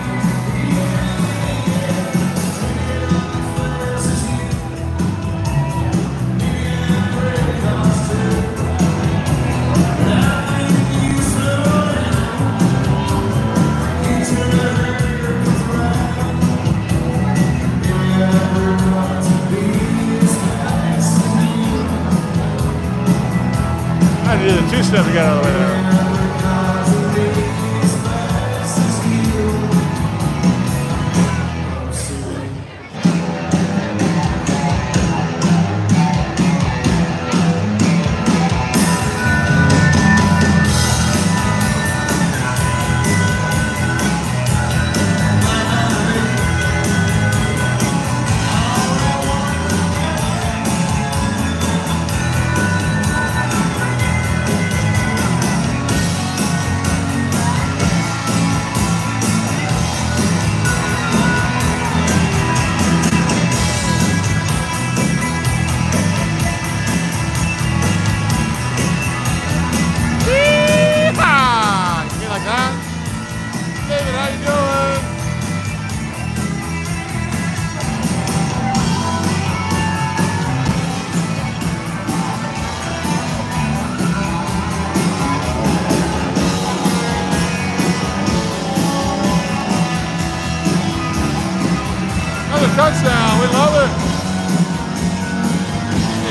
Two-step to get out of the way there.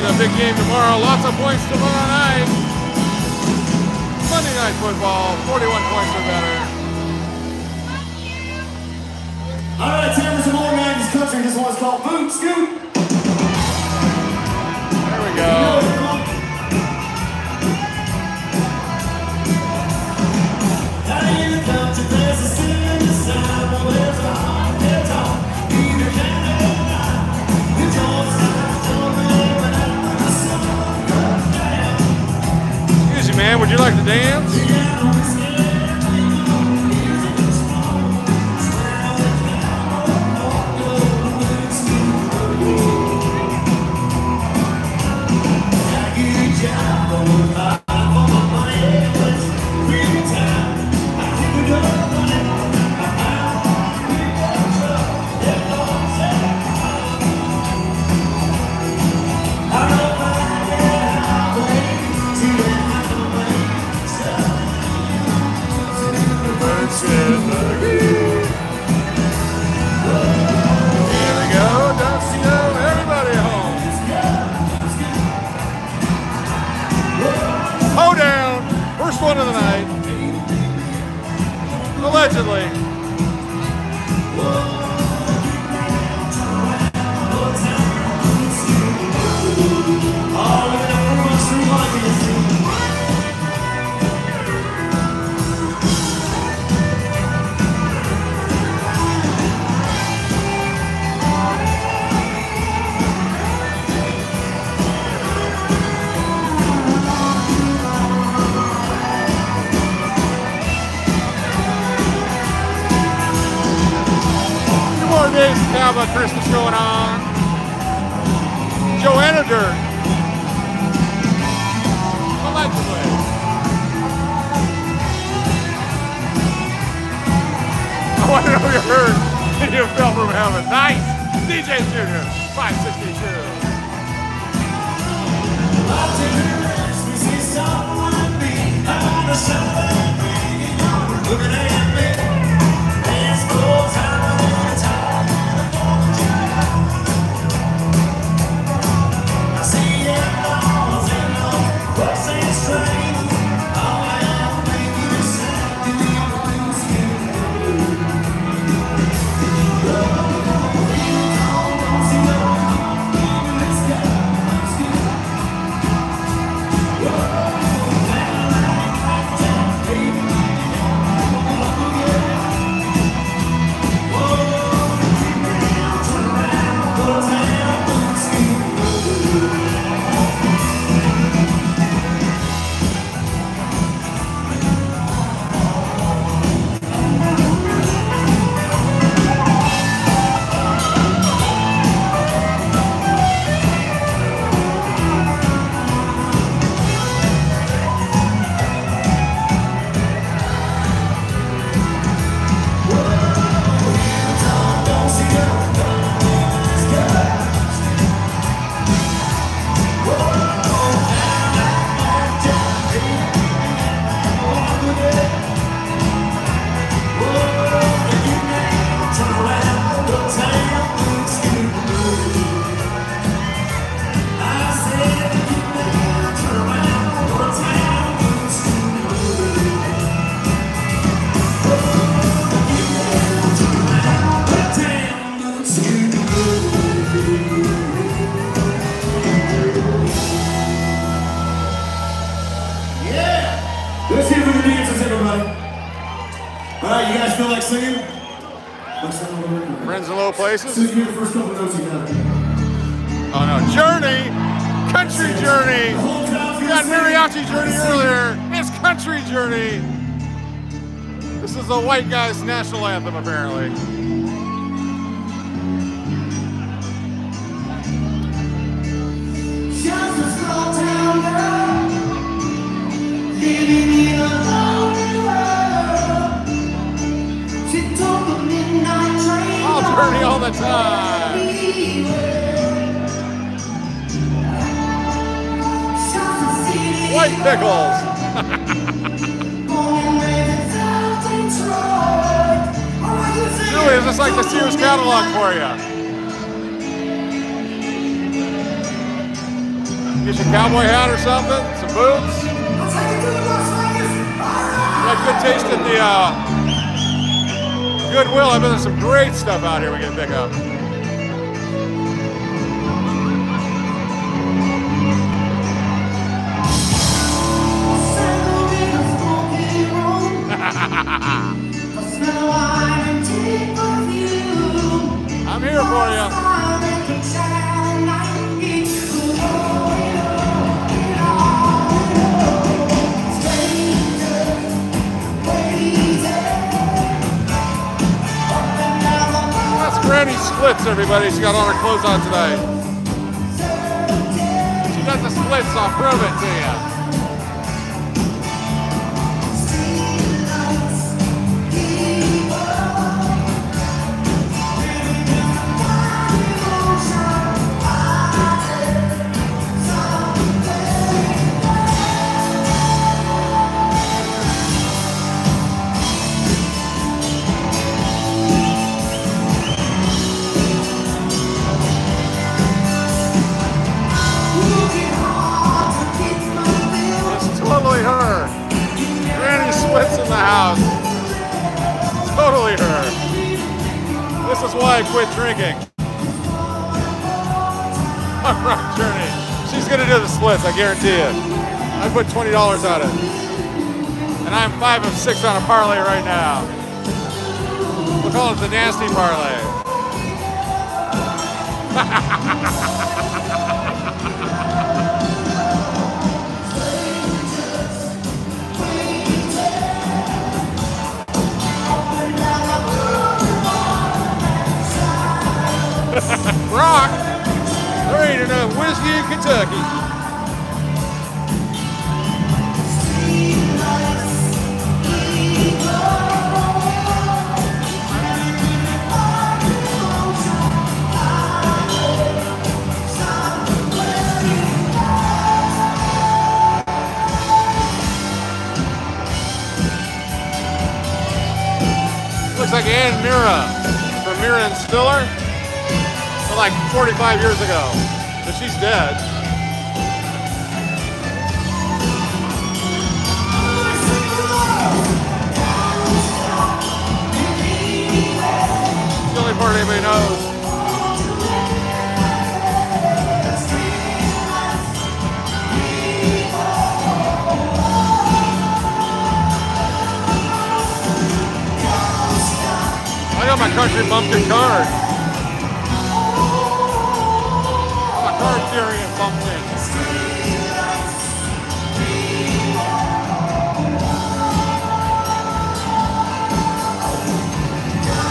a big game tomorrow. Lots of points tomorrow night. Monday Night Football, 41 points or better. All right, it's here for some more 90s country. This one's called Boot Scoot. There we go. Man, would you like to dance? One of the night, allegedly. About Christmas going on. Joanna Dirt. Allegedly. I want to know you heard video fell from heaven. Nice! DJ Junior, 562. White guys' national anthem, apparently. I'll journey all the time. White pickles. Is this like the Sears catalog for you? Get your cowboy hat or something, some boots. I'll take it to the Las Vegas. We had good taste at the Goodwill. I bet there's some great stuff out here we can pick up. I'm here for you. That's Granny Splits, everybody. She got all her clothes on today. She got the splits, I'll prove it to you. House. Totally her. This is why I quit drinking. A rock journey. She's gonna do the splits, I guarantee you. I put $20 on it. And I'm 5 of 6 on a parlay right now. We'll call it the nasty parlay. Rock, they're eating a whiskey in Kentucky. Looks like Ann Mira from Mira and Stiller. Like 45 years ago, but she's dead. It's the only part anybody knows. I got my country bumpkin card.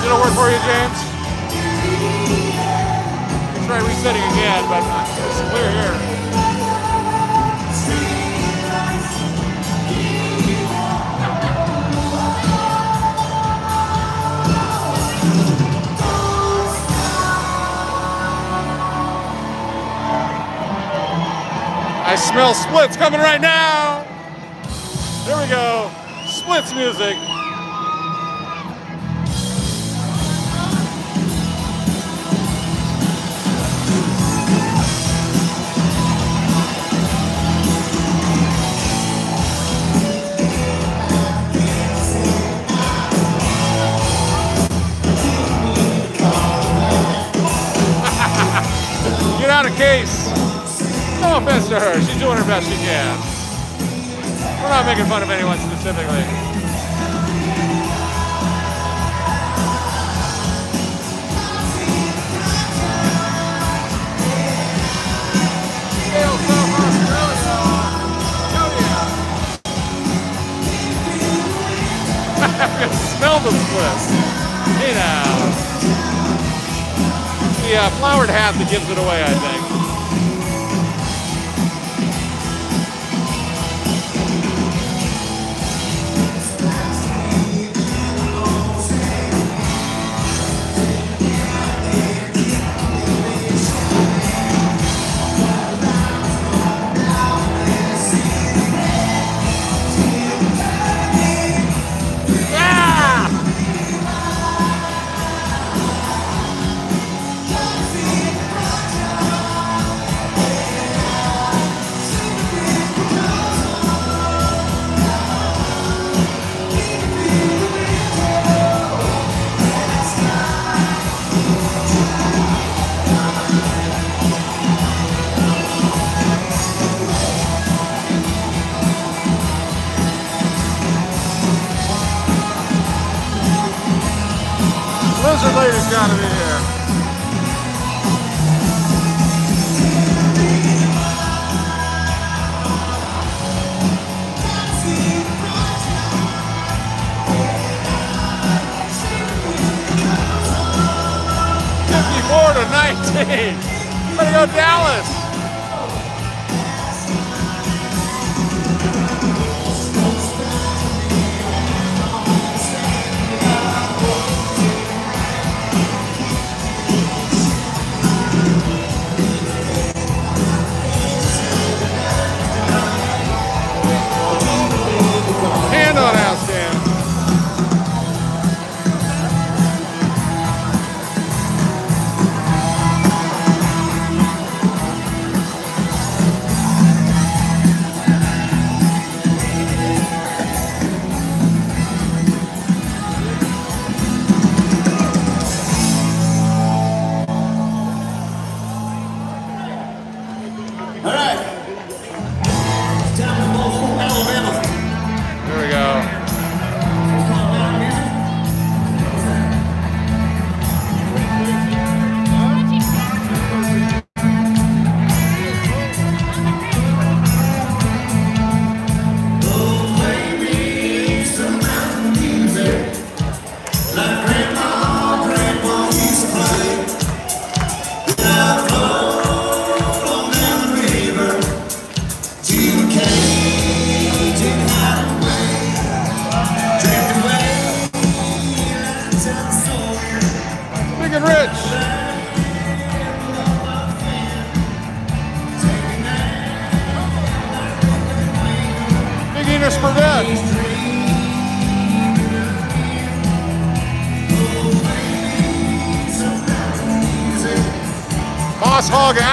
It'll work for you, James. You can try resetting again, but it's clear here. I smell splits coming right now. There we go. Splits music. Get out of case. No offense to her. She's doing her best she can. We're not making fun of anyone specifically. I can smell the splits. Hey now. The flowered hat that gives it away, I think. Ladies gotta be here. Team. Better go Dallas. Hand on house, Dan.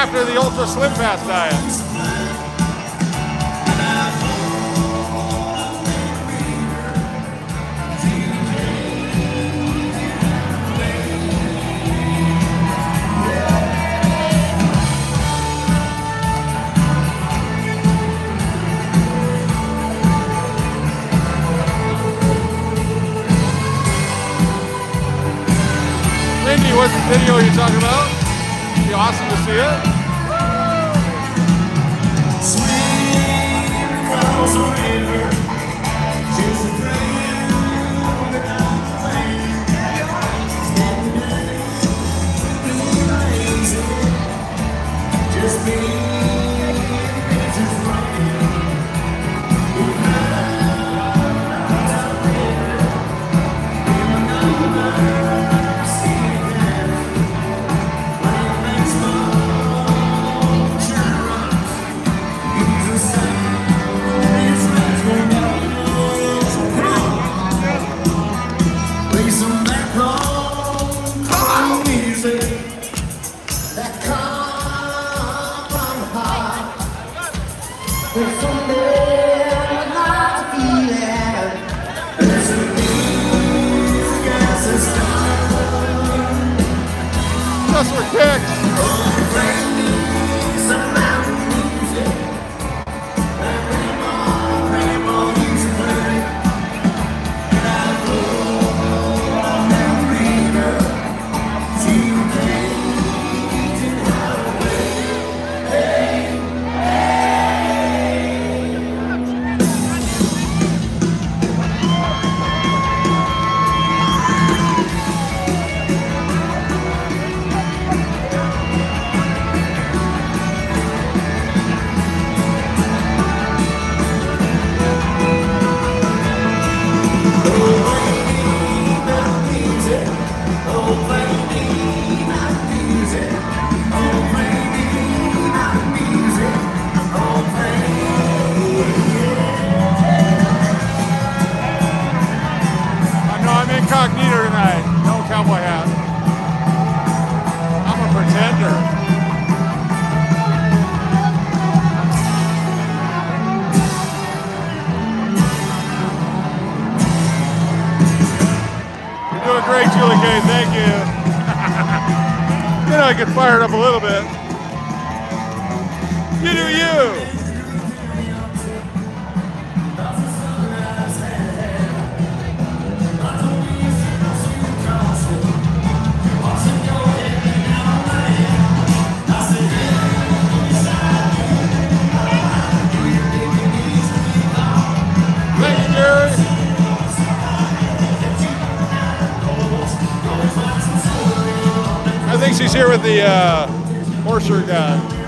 After the ultra slim fast diet. Lindy, what's the video you're talking about? It'd be awesome to see it. He's here with the Horseshoe guy.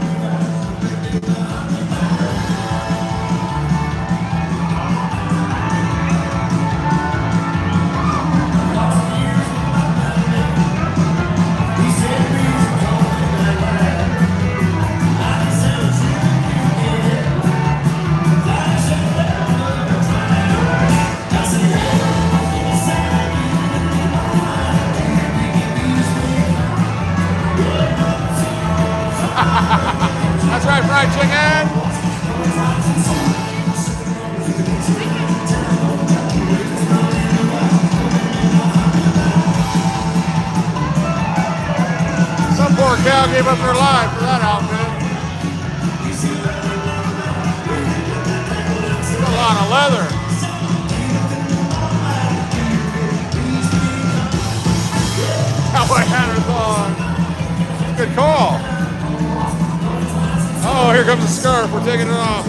Gave up her life for that outfit. That's a lot of leather. Cowboy had her thong. Good call. Oh, here comes the scarf. We're taking it off.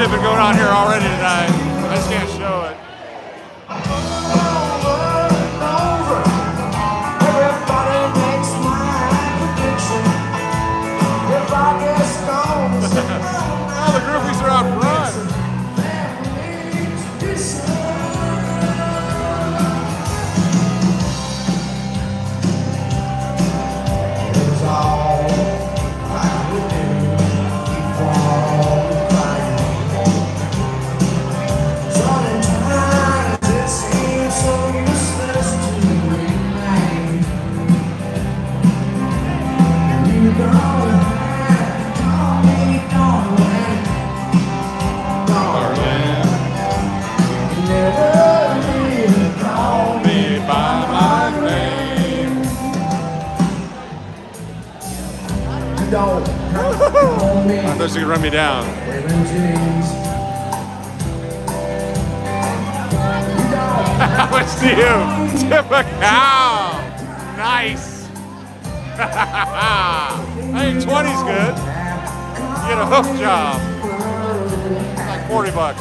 tipping going on here already tonight. I just can't show it. All the groupies are out front. I thought she could run me down. Let's see you. Tip a cow. Nice. I think 20's good. You get a hook job. It's like 40 bucks.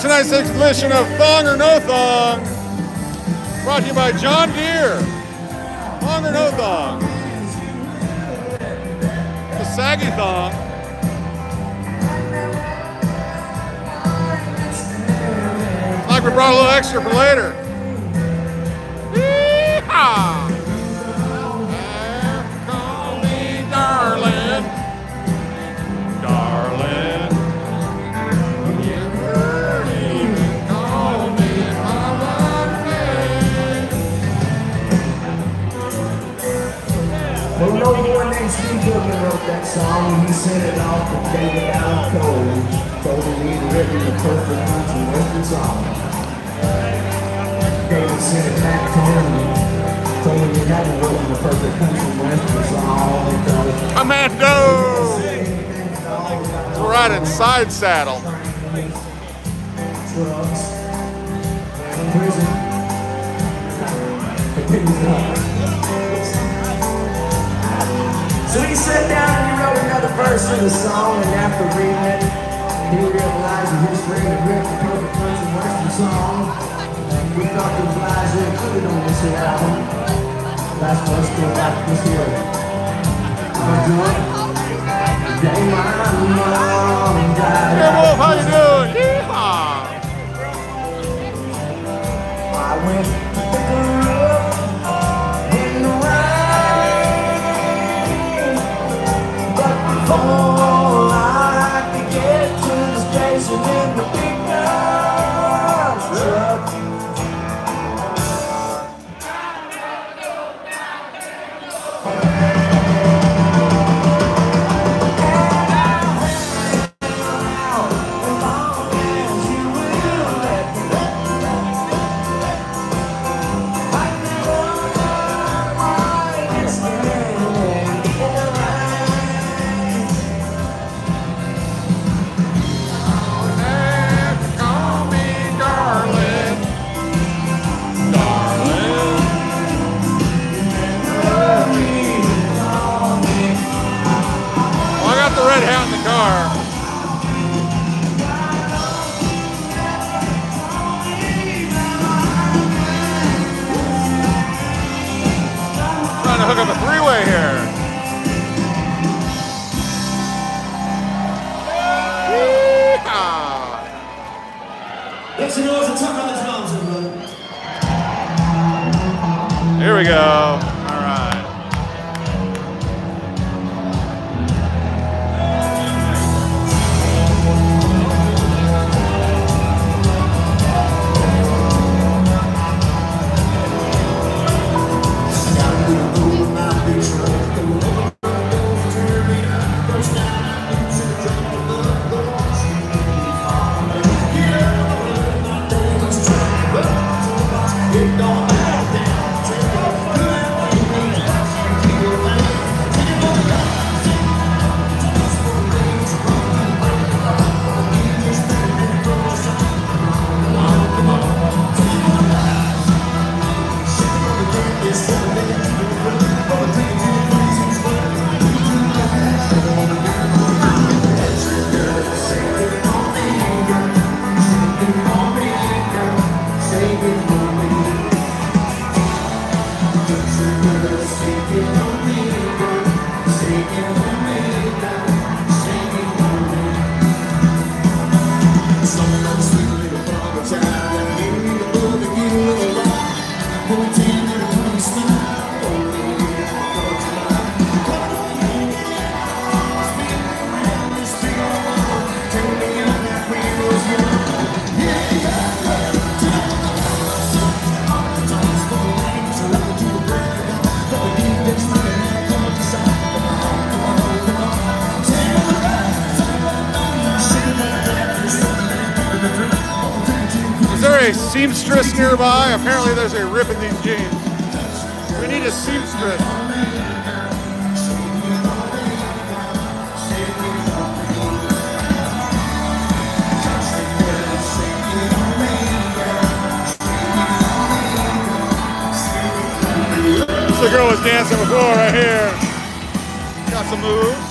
Tonight's edition of Thong or No Thong, brought to you by John Deere. Thong or No Thong. The saggy thong. It's like we brought a little extra for later. Yeehaw! Call me darling. Darling. Well, no one named Steve Goodman wrote that song. He sent it off to David Allen Cole. Cole had written the perfect hunting open song. David sent it back to him. Told him he hadn't written the perfect hunting western song. Commando! It's right in side saddle. Drugs. Prison. So he sat down and he wrote another verse of the song, and after reading it, he realized that his friend had written the perfect country western song. We thought the flies were included on this here album. That's what's good about this here. I'ma do it. Day my mom died. Hey Wolf, how you doing? Yeehaw! I went to the all I could get to is Jason in the big girl truck. As long as you will let me the hook of a three-way here. Yeah. Here we go. All right. Seamstress nearby. Apparently there's a rip in these jeans. We need a seamstress. This is the girl was dancing before right here. Got some moves.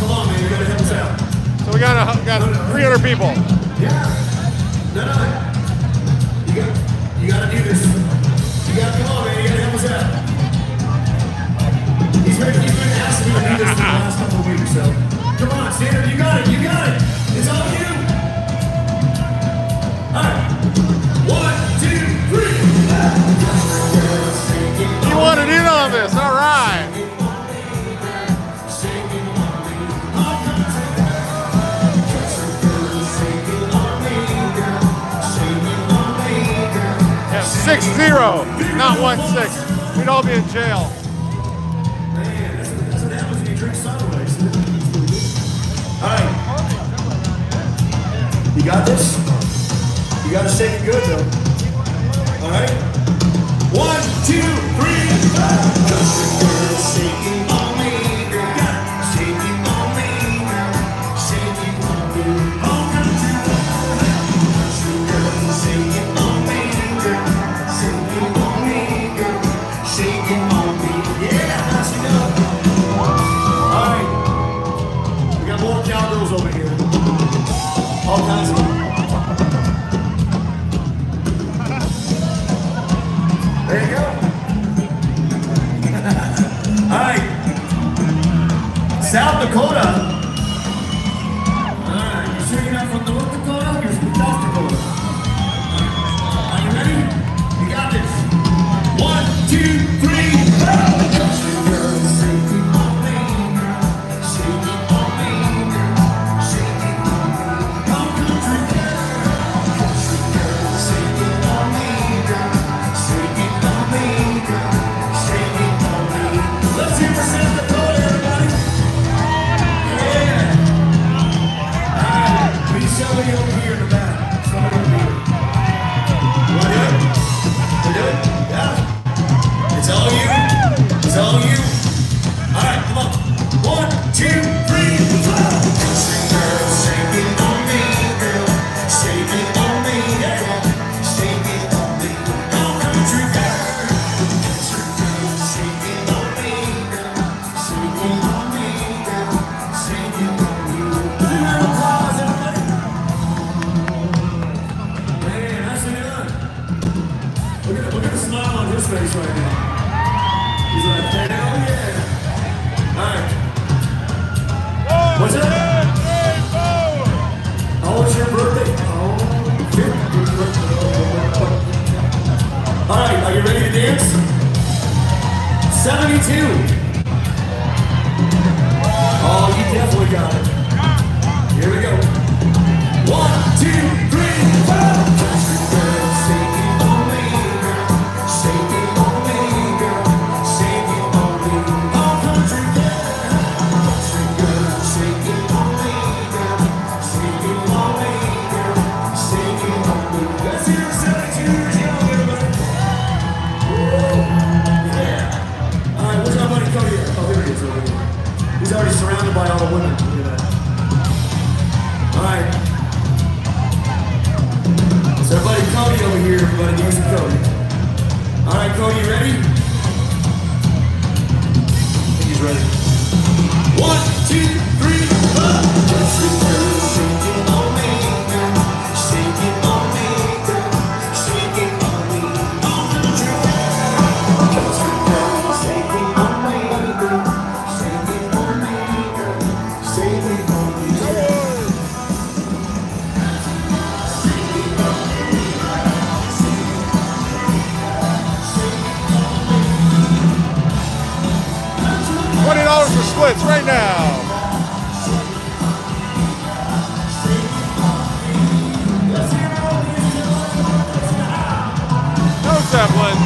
Come on, We got 300 people. Yeah. No, no. You got to do this. You got to come on, man. You got to help us out. He's been asking me to do this for the last couple of weeks, so. Come on, Standard. You got it. You got it. It's all you. All right. 1, 2, 3. He wanted in on this. All right. Yeah, 6-0, not 1-6. We'd all be in jail. Man, that's what happens when you drink sideways. All right. You got this? You got to shake it good, though. All right. 1, 2, 3. Country girl, shaking on me, girl. Shaking on me, girl. Shaking on me. Oh, country girl. Country girl, shaking on me, girl. Shaking on me, girl. Shaking on me. Yeah, that's enough. All right, we got more cowgirls over here. All kinds of. There you go. All right. South Dakota. All right. You sure you're not from North Dakota? You're from South Dakota. Are you ready? You got this. 1, 2, 3. Country girl, shaking on me, girl. Shaking on me, girl. Shaking on me. Come country girl. Country girl, shaking on me, girl. Shaking on me, girl. Shaking on me. Let's hear for South Dakota, everybody. Yeah. All right. There's somebody over here in the back. Somebody over here. We're good. We're good. Yeah. It's all you. It's all you. All right, come on. 1, 2, 3. Country girl, shaking on me, girl. Shaking on me, girl. Shaking on me. Oh, country girl. Country girl, shaking on me, girl. Shaking on me, girl. Shaking on you. Give me an applause, everybody. Man, that's enough. We're gonna smile on his face right now. He's like, hell yeah. All right. What's up? Oh, it's your birthday. Oh, shit. All right, are you ready to dance? 72. Oh, you definitely got it. Here we go. 1, 2, 3, four. Country girl, shaking on me, girl. Shaking on me, girl. Shaking on me. Oh, country girl. Country girl, shaking on me, girl. Shaking on me, girl. Shaking on me. Let's hear 72 years young, everybody. Yeah. All right, where's my buddy Cody at? Oh, there he is over here. He's already surrounded by all the women. Look at that. All right. So everybody, Cody over here. Everybody, give us a Cody. All right, Cody, you ready? I think he's ready. 1, 2, 3. Country girl, shaking on me, girl. Shaking on me, girl. Shaking on me. Oh, country girl. Country girl, shaking on me, girl. Shaking on me, girl. Shaking on me. $20 for splits right now. No Zeppelin. All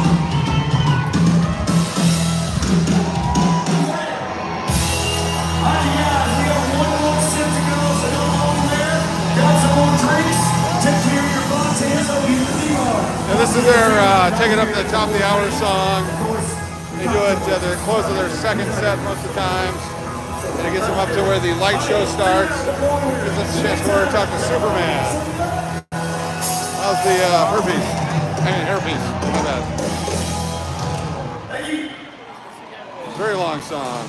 right, guys, we got one little sip to go, so don't hold them there. Got some more drinks. Take care of your Fontans over here in the yard. And this is their taking up the top of the hour song. They do it, they're close to their second set most of the time. And it gets them up to where the light show starts. Gives us a chance to talk to Superman. How's the herpes? I mean, hairpiece. Look at that. It's a very long song.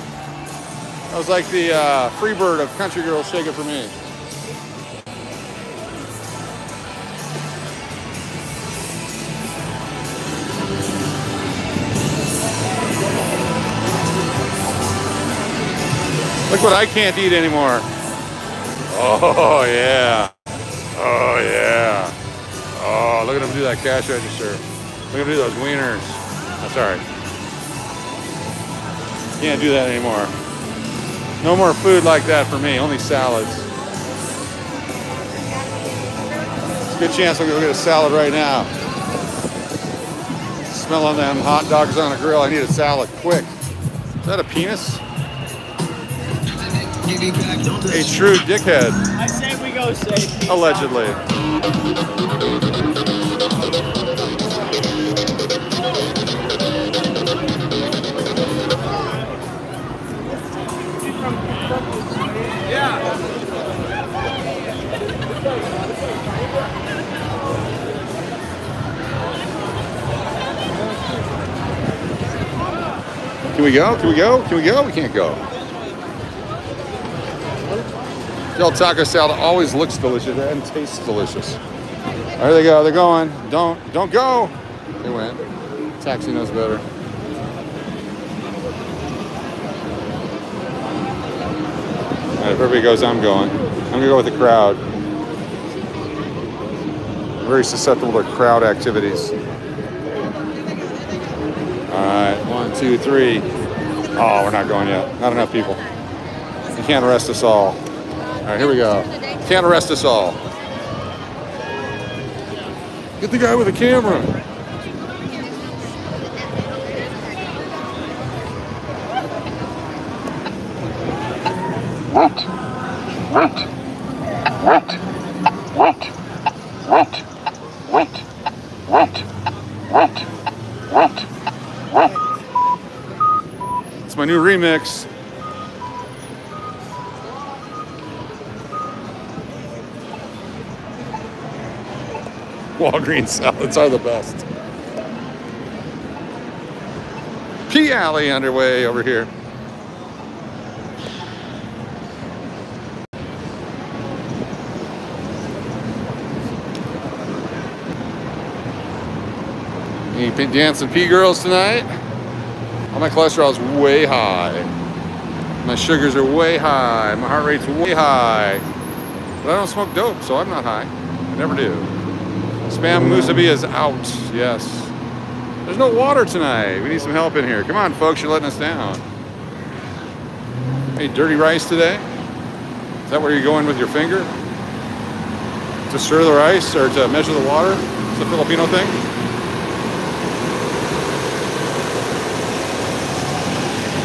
That was like the Freebird of Country Girls Shake It For Me. Look what I can't eat anymore. Oh, yeah. Oh, yeah. Oh, look at him do that cash register. Look at him do those wieners. That's all right. Can't do that anymore. No more food like that for me, only salads. It's a good chance I'll go get a salad right now. Smelling them hot dogs on a grill, I need a salad quick. Is that a penis? A true dickhead. I say we go safe. Allegedly. Can we go? Can we go? Can we go? We can't go. Del Taco salad always looks delicious and tastes delicious. There they go. They're going. Don't go. They went. Taxi knows better. All right, if everybody goes, I'm going. I'm gonna go with the crowd. I'm very susceptible to crowd activities. All right, 1, 2, 3. Oh, we're not going yet. Not enough people. You can't arrest us all. All right, here we go. Can't arrest us all. Get the guy with the camera. What? It's my new remix. Walgreens salads are the best. P Alley underway over here. Any dancing P girls tonight? All my cholesterol is way high. My sugars are way high. My heart rate's way high. But I don't smoke dope, so I'm not high. I never do. Spam musubi is out, yes. There's no water tonight. We need some help in here. Come on, folks, you're letting us down. Hey, dirty rice today? Is that where you're going with your finger? To stir the rice or to measure the water? It's a Filipino thing?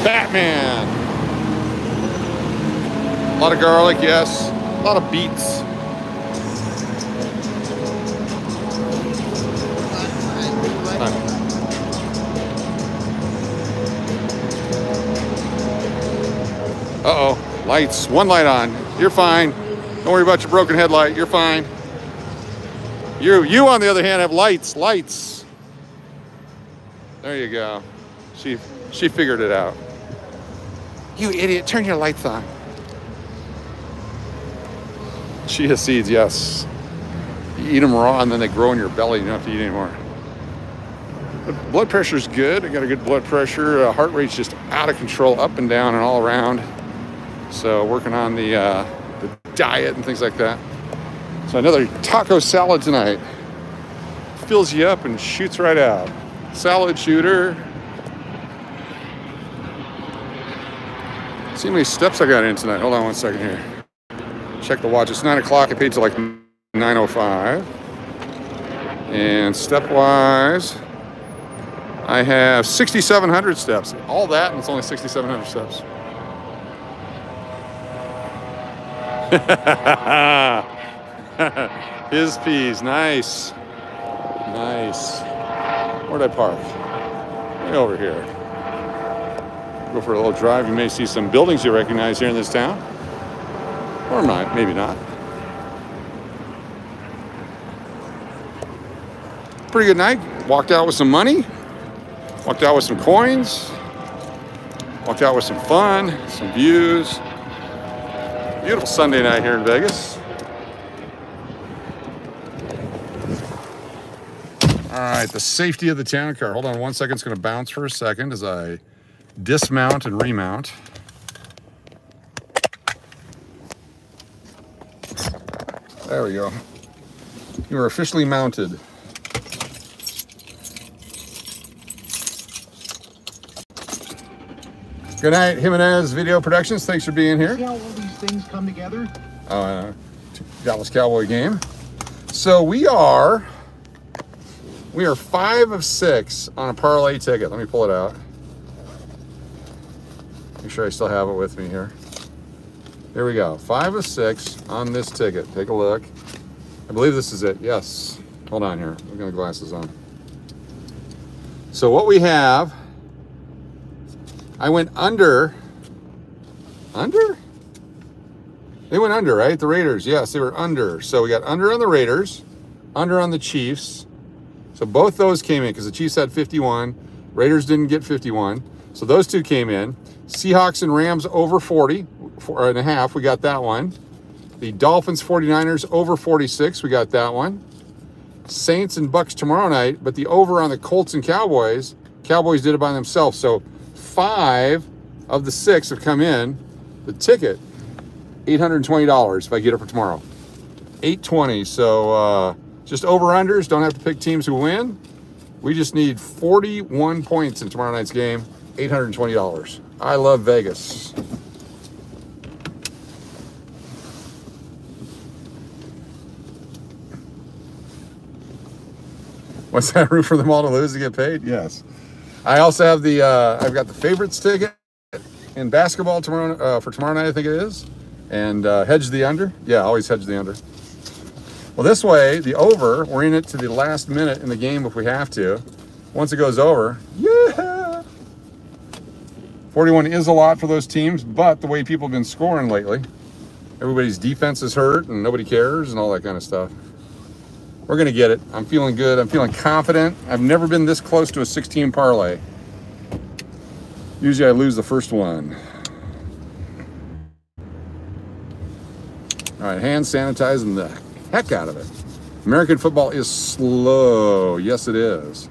Batman! A lot of garlic, yes. A lot of beets. Uh-oh, lights, one light on. You're fine. Don't worry about your broken headlight, you're fine. You on the other hand have lights. There you go. She figured it out. You idiot, turn your lights on. Chia seeds, yes. You eat them raw and then they grow in your belly, you don't have to eat anymore. But blood pressure's good, I got a good blood pressure. Heart rate's just out of control, up and down and all around. So working on the diet and things like that. So another taco salad tonight. Fills you up and shoots right out. Salad shooter. See how many steps I got in tonight. Hold on one second here. Check the watch, it's 9 o'clock. I paid till like 9:05. And stepwise, I have 6,700 steps. All that, and it's only 6,700 steps. His peas, nice. Nice. Where'd I park? Right over here. Go for a little drive. You may see some buildings you recognize here in this town. Or not, maybe not. Pretty good night. Walked out with some money. Walked out with some coins. Walked out with some fun, some views. Beautiful Sunday night here in Vegas. All right, the safety of the town car. Hold on one second, it's gonna bounce for a second as I dismount and remount. There we go. You are officially mounted. Good night, Jimenez Video Productions. Thanks for being here. See how all these things come together? Dallas Cowboy game. So we are 5 of 6 on a parlay ticket. Let me pull it out. Make sure I still have it with me here. Here we go. 5 of 6 on this ticket. Take a look. I believe this is it. Yes. Hold on here. I've got my glasses on. So what we have, I went under. Under? They went under, right? The Raiders. Yes, they were under. So we got under on the Raiders, under on the Chiefs. So both those came in because the Chiefs had 51. Raiders didn't get 51. So those two came in. Seahawks and Rams over 40.5. We got that one. The Dolphins 49ers over 46. We got that one. Saints and Bucks tomorrow night, but the over on the Colts and Cowboys. Cowboys did it by themselves. So 5 of the 6 have come in. The ticket. $820 if I get it for tomorrow. $820. So just over-unders. Don't have to pick teams who win. We just need 41 points in tomorrow night's game. $820. I love Vegas. What's that, root for them all to lose to get paid? Yes. I also have the, I've got the favorites ticket in basketball tomorrow, for tomorrow night, I think it is. And hedge the under. Yeah, always hedge the under. Well, this way, the over, we're in it to the last minute in the game if we have to. Once it goes over, yeah! 41 is a lot for those teams, but the way people have been scoring lately, everybody's defense is hurt and nobody cares and all that kind of stuff. We're going to get it. I'm feeling good. I'm feeling confident. I've never been this close to a 16 parlay. Usually I lose the first one. All right, hand sanitizing the heck out of it. American football is slow. Yes, it is.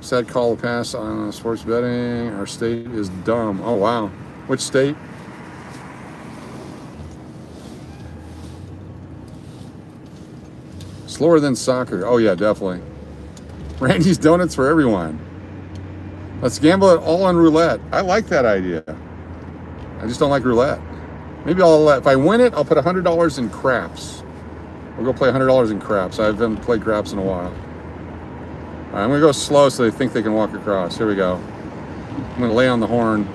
Sad call to pass on sports betting. Our state is dumb. Oh, wow. Which state? Slower than soccer. Oh, yeah, definitely. Randy's Donuts for everyone. Let's gamble it all on roulette. I like that idea. I just don't like roulette. Maybe I'll, if I win it, I'll put $100 in craps. We'll go play $100 in craps. I haven't played craps in a while. All right, I'm gonna go slow so they think they can walk across. Here we go. I'm gonna lay on the horn.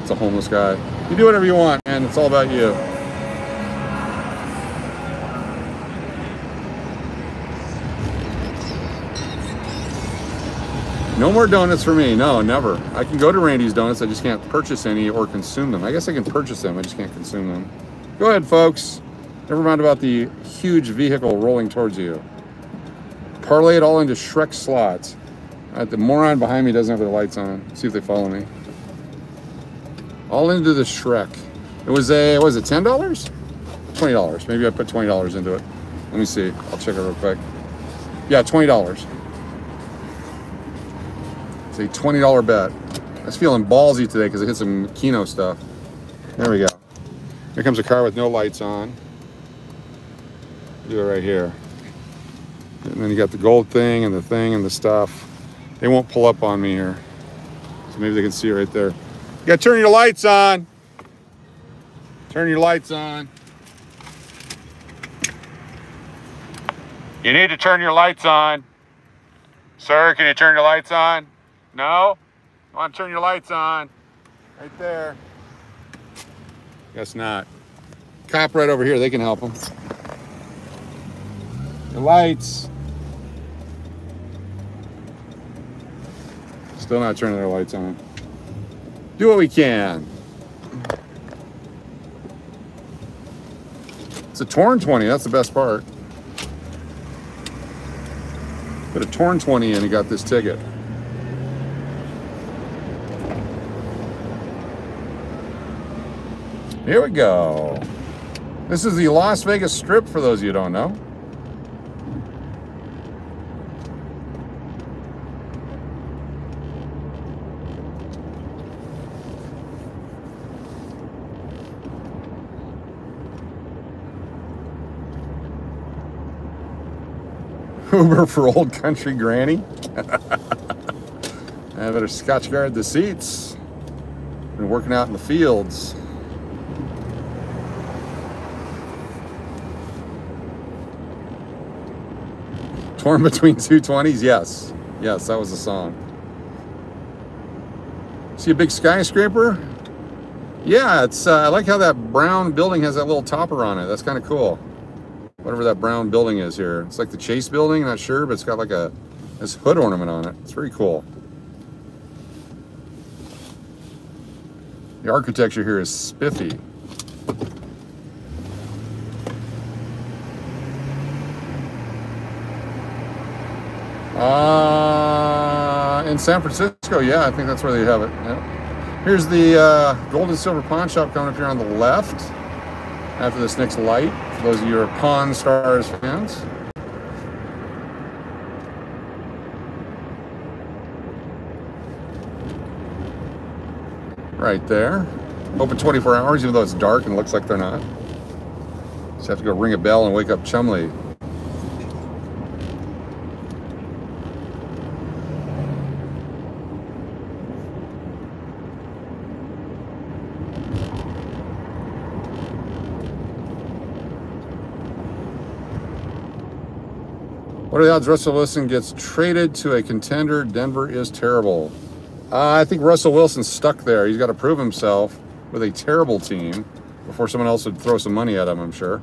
It's a homeless guy. You do whatever you want, man. It's all about you. No more donuts for me. No, never. I can go to Randy's Donuts. I just can't purchase any or consume them. I guess I can purchase them. I just can't consume them. Go ahead, folks. Never mind about the huge vehicle rolling towards you. Parlay it all into Shrek slots. The moron behind me doesn't have their lights on. Let's see if they follow me. All into the Shrek. It was a, what was it, $10? $20. Maybe I put $20 into it. Let me see. I'll check it real quick. Yeah, $20. It's a $20 bet. I was feeling ballsy today because I hit some Keno stuff. There we go. Here comes a car with no lights on. Do it right here. And then you got the gold thing and the stuff. They won't pull up on me here. So maybe they can see it right there. You gotta turn your lights on. Turn your lights on. You need to turn your lights on. Sir, can you turn your lights on? No? I want to turn your lights on. Right there. Guess not. Cop right over here. They can help them. Your lights. Still not turning their lights on. Do what we can. It's a torn 20. That's the best part. Put a torn 20 in and got this ticket. Here we go. This is the Las Vegas Strip, for those of you who don't know. Uber for Old Country Granny. I better scotch guard the seats. Been working out in the fields. Torn between 220s, yes. Yes, that was the song. See a big skyscraper? Yeah, it's. I like how that brown building has that little topper on it. That's kind of cool. Whatever that brown building is here. It's like the Chase building, not sure, but it's got like a this hood ornament on it. It's very cool. The architecture here is spiffy. In San Francisco, yeah, I think that's where they have it. Yeah. Here's the Gold and Silver Pawn Shop coming up here on the left after this next light. For those of you who are Pawn Stars fans. Right there. Open 24 hours, even though it's dark and looks like they're not. Just have to go ring a bell and wake up Chumley. What are the odds Russell Wilson gets traded to a contender? Denver is terrible. I think Russell Wilson's stuck there. He's got to prove himself with a terrible team before someone else would throw some money at him, I'm sure.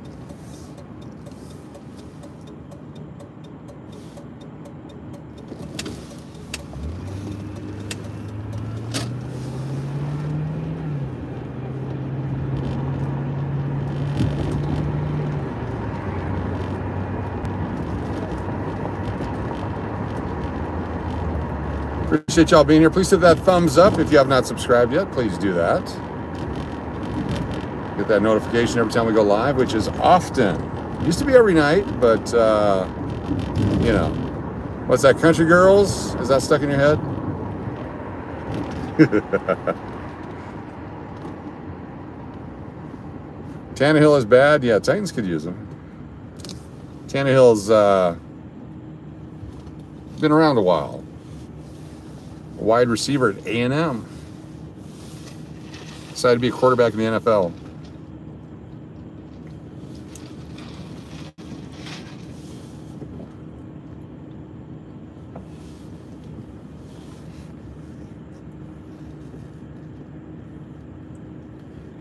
Appreciate y'all being here. Please hit that thumbs up if you have not subscribed yet. Please do that. Get that notification every time we go live, which is often. It used to be every night, but you know, what's that? Country Girls? Is that stuck in your head? Tannehill is bad. Yeah, Titans could use him. Tannehill's been around a while. Wide receiver at A&M. Decided to be a quarterback in the NFL.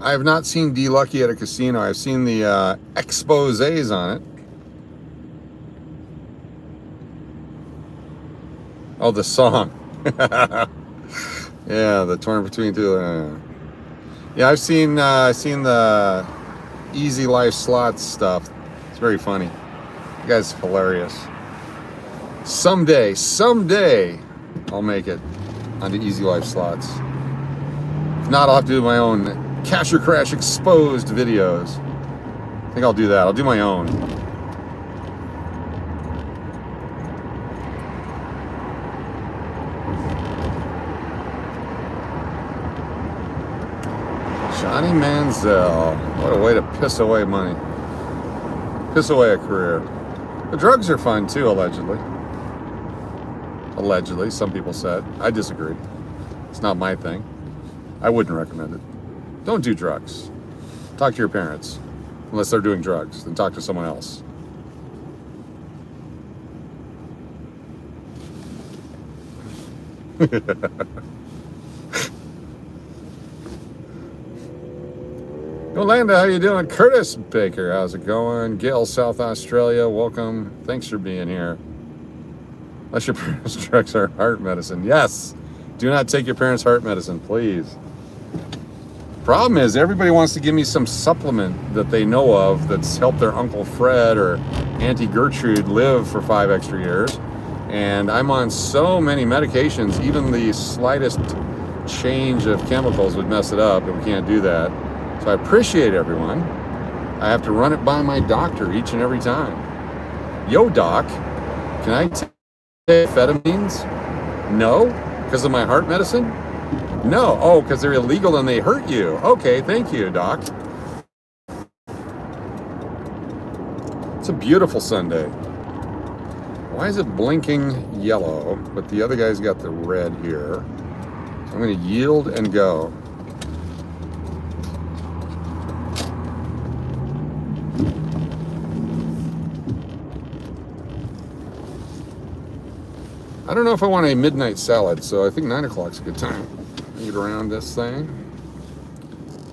I have not seen D. Lucky at a casino. I've seen the exposés on it. Oh, the song. Yeah, the torn between two. Yeah, I've seen the Easy Life Slots stuff. It's very funny. You guys are hilarious. Someday, I'll make it onto Easy Life Slots. If not, I'll have to do my own Cash or Crash exposed videos. I think I'll do that. I'll do my own. Manziel, what a way to piss away money, piss away a career. The drugs are fun too, allegedly, some people said. I disagree. It's not my thing. I wouldn't recommend it. Don't do drugs. Talk to your parents, unless they're doing drugs, then talk to someone else. Yolanda, how you doing? Curtis Baker, how's it going? Gail, South Australia, welcome. Thanks for being here. Unless your parents' drugs are heart medicine. Yes, do not take your parents' heart medicine, please. Problem is, everybody wants to give me some supplement that they know of that's helped their Uncle Fred or Auntie Gertrude live for 5 extra years. And I'm on so many medications, even the slightest change of chemicals would mess it up, and we can't do that. So I appreciate everyone. I have to run it by my doctor each and every time. Yo, doc, can I take amphetamines? No, because of my heart medicine? No, oh, because they're illegal and they hurt you. Okay, thank you, doc. It's a beautiful Sunday. Why is it blinking yellow? But the other guy's got the red here. So I'm going to yield and go. I don't know if I want a midnight salad, so I think 9 o'clock's a good time. I get around this thing.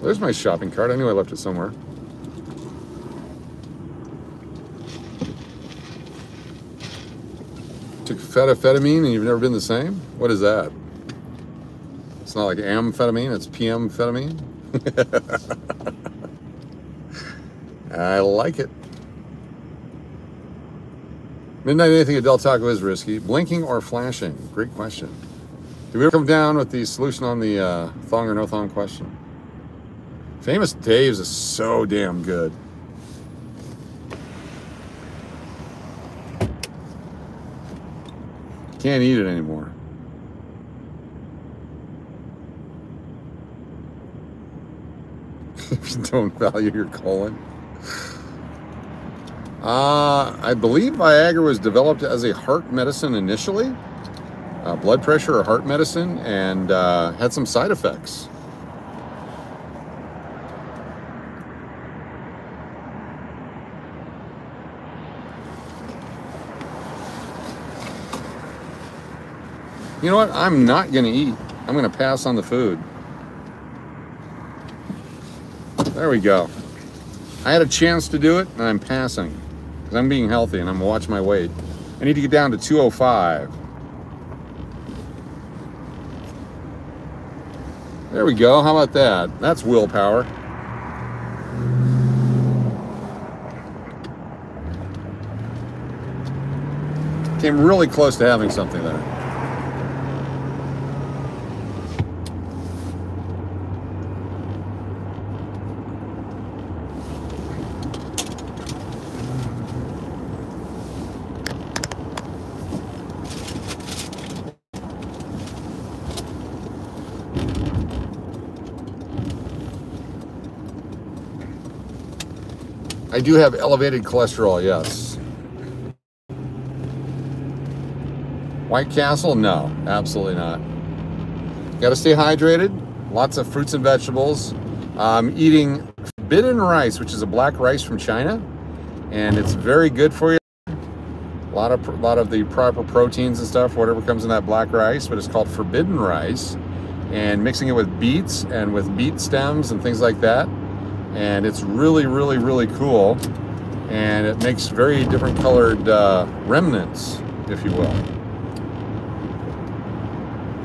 There's my shopping cart. I knew I left it somewhere. Took fetamphetamine and you've never been the same? What is that? It's not like amphetamine, it's PMphetamine. I like it. Midnight anything at Del Taco is risky. Blinking or flashing? Great question. Did we ever come down with the solution on the thong or no thong question? Famous Dave's is so damn good. Can't eat it anymore. If you don't value your colon. I believe Viagra was developed as a heart medicine initially, blood pressure or heart medicine, and had some side effects. You know what? I'm not going to eat. I'm going to pass on the food. There we go. I had a chance to do it, and I'm passing. Because I'm being healthy and I'm watching my weight. I need to get down to 205. There we go. How about that? That's willpower. Came really close to having something there. I do have elevated cholesterol, yes. White Castle? No, absolutely not. Got to stay hydrated. Lots of fruits and vegetables. I'm eating forbidden rice, which is a black rice from China, and it's very good for you. A lot of the proper proteins and stuff, whatever comes in that black rice, but it's called forbidden rice. And mixing it with beets and with beet stems and things like that. And it's really, really, really cool. And it makes very different colored remnants, if you will.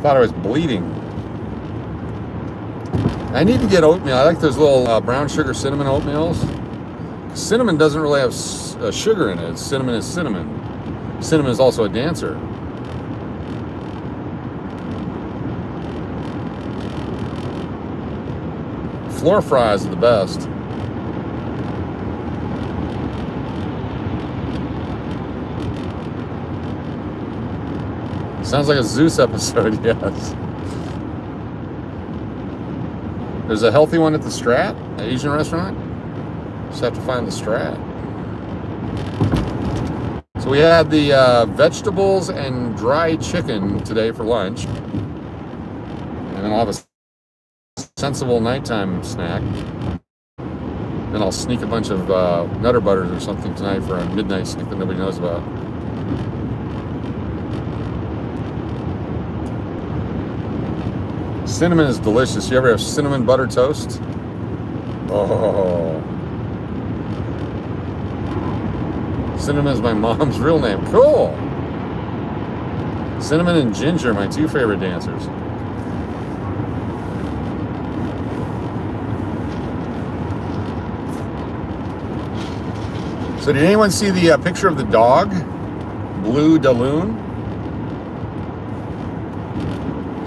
Thought I was bleeding. I need to get oatmeal. I like those little brown sugar cinnamon oatmeals. Cinnamon doesn't really have sugar in it. Cinnamon is cinnamon. Cinnamon is also a dancer. Floor fries are the best. Sounds like a Zeus episode, yes. There's a healthy one at the Strat, an Asian restaurant. Just have to find the Strat. So we had the vegetables and dry chicken today for lunch. And then I'll have a sensible nighttime snack. Then I'll sneak a bunch of Nutter Butters or something tonight for a midnight snack that nobody knows about. Cinnamon is delicious. You ever have cinnamon butter toast? Oh. Cinnamon is my mom's real name. Cool. Cinnamon and Ginger, my two favorite dancers. So did anyone see the picture of the dog? Blue Daloon?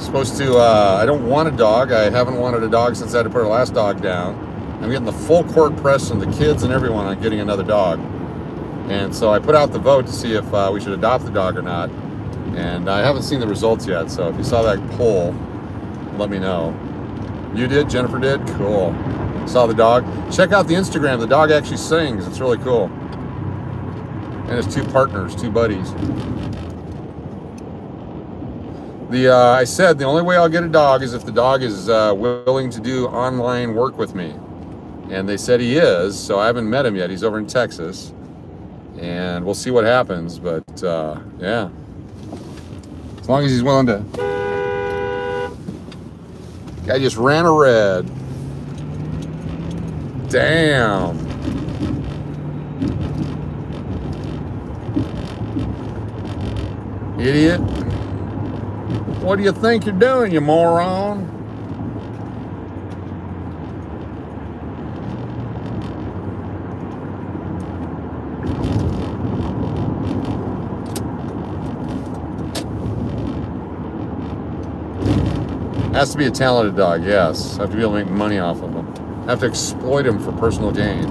Supposed to, I don't want a dog. I haven't wanted a dog since I had to put our last dog down. I'm getting the full court press from the kids and everyone on getting another dog. And so I put out the vote to see if we should adopt the dog or not. And I haven't seen the results yet. So if you saw that poll, let me know. You did? Jennifer did? Cool. Saw the dog. Check out the Instagram. The dog actually sings. It's really cool. and his two partners, two buddies. I said the only way I'll get a dog is if the dog is willing to do online work with me. And they said he is, so I haven't met him yet. He's over in Texas. And we'll see what happens, but yeah. As long as he's willing to. Guy just ran a red. Damn. Idiot. What do you think you're doing, you moron? Has to be a talented dog, yes. I have to be able to make money off of him. I have to exploit him for personal gain.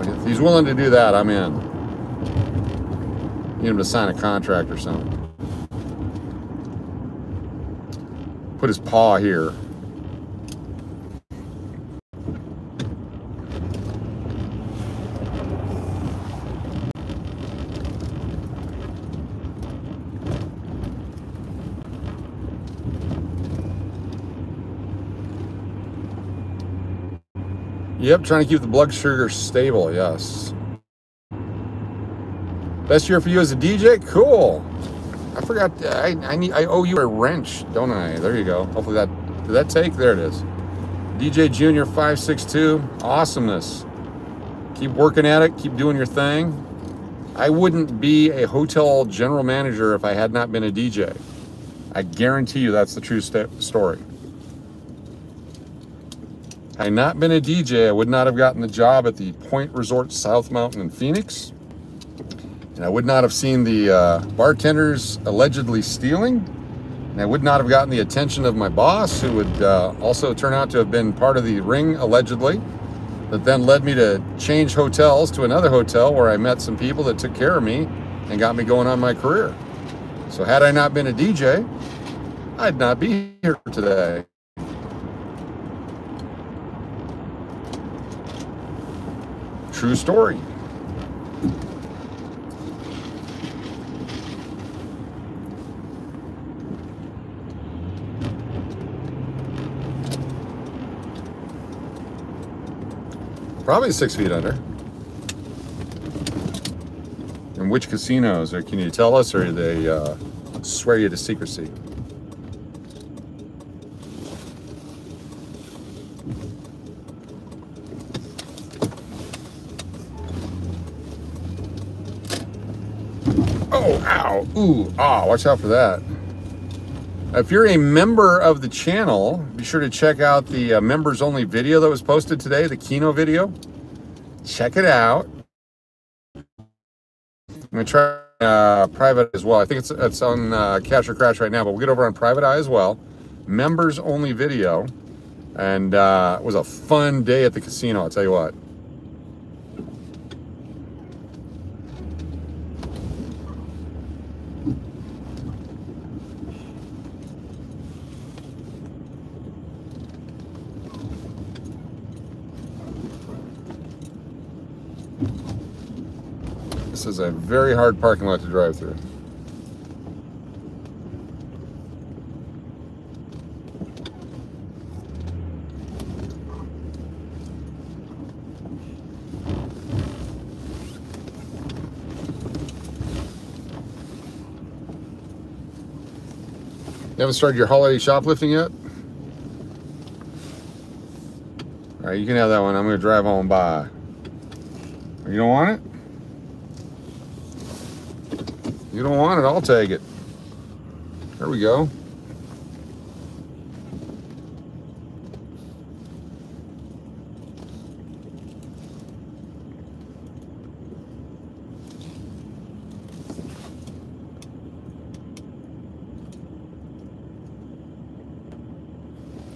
If he's willing to do that, I'm in. Need him to sign a contract or something. Put his paw here. Yep, trying to keep the blood sugar stable, yes. Best year for you as a DJ? Cool. I forgot, I owe you a wrench, don't I? There you go. Hopefully that, did that take? There it is. DJ Junior 562, awesomeness. Keep working at it, keep doing your thing. I wouldn't be a hotel general manager if I had not been a DJ. I guarantee you that's the true story. Had I not been a DJ, I would not have gotten the job at the Point Resort South Mountain in Phoenix. And I would not have seen the bartenders allegedly stealing. And I would not have gotten the attention of my boss, who would also turn out to have been part of the ring, allegedly. That then led me to change hotels to another hotel where I met some people that took care of me and got me going on my career. So had I not been a DJ, I'd not be here today. True story. Probably 6 feet under. And which casinos, or can you tell us, or they swear you to secrecy? Ooh, ah, watch out for that. If you're a member of the channel, be sure to check out the members only video that was posted today, the Kino video. Check it out. I'm going to try private as well. I think it's on Cash or Crash right now, but we'll get over on Private Eye as well. Members only video. And it was a fun day at the casino, I'll tell you what. This is a very hard parking lot to drive through. You haven't started your holiday shoplifting yet? All right, you can have that one. I'm going to drive on by. You don't want it? You don't want it, I'll take it. There we go.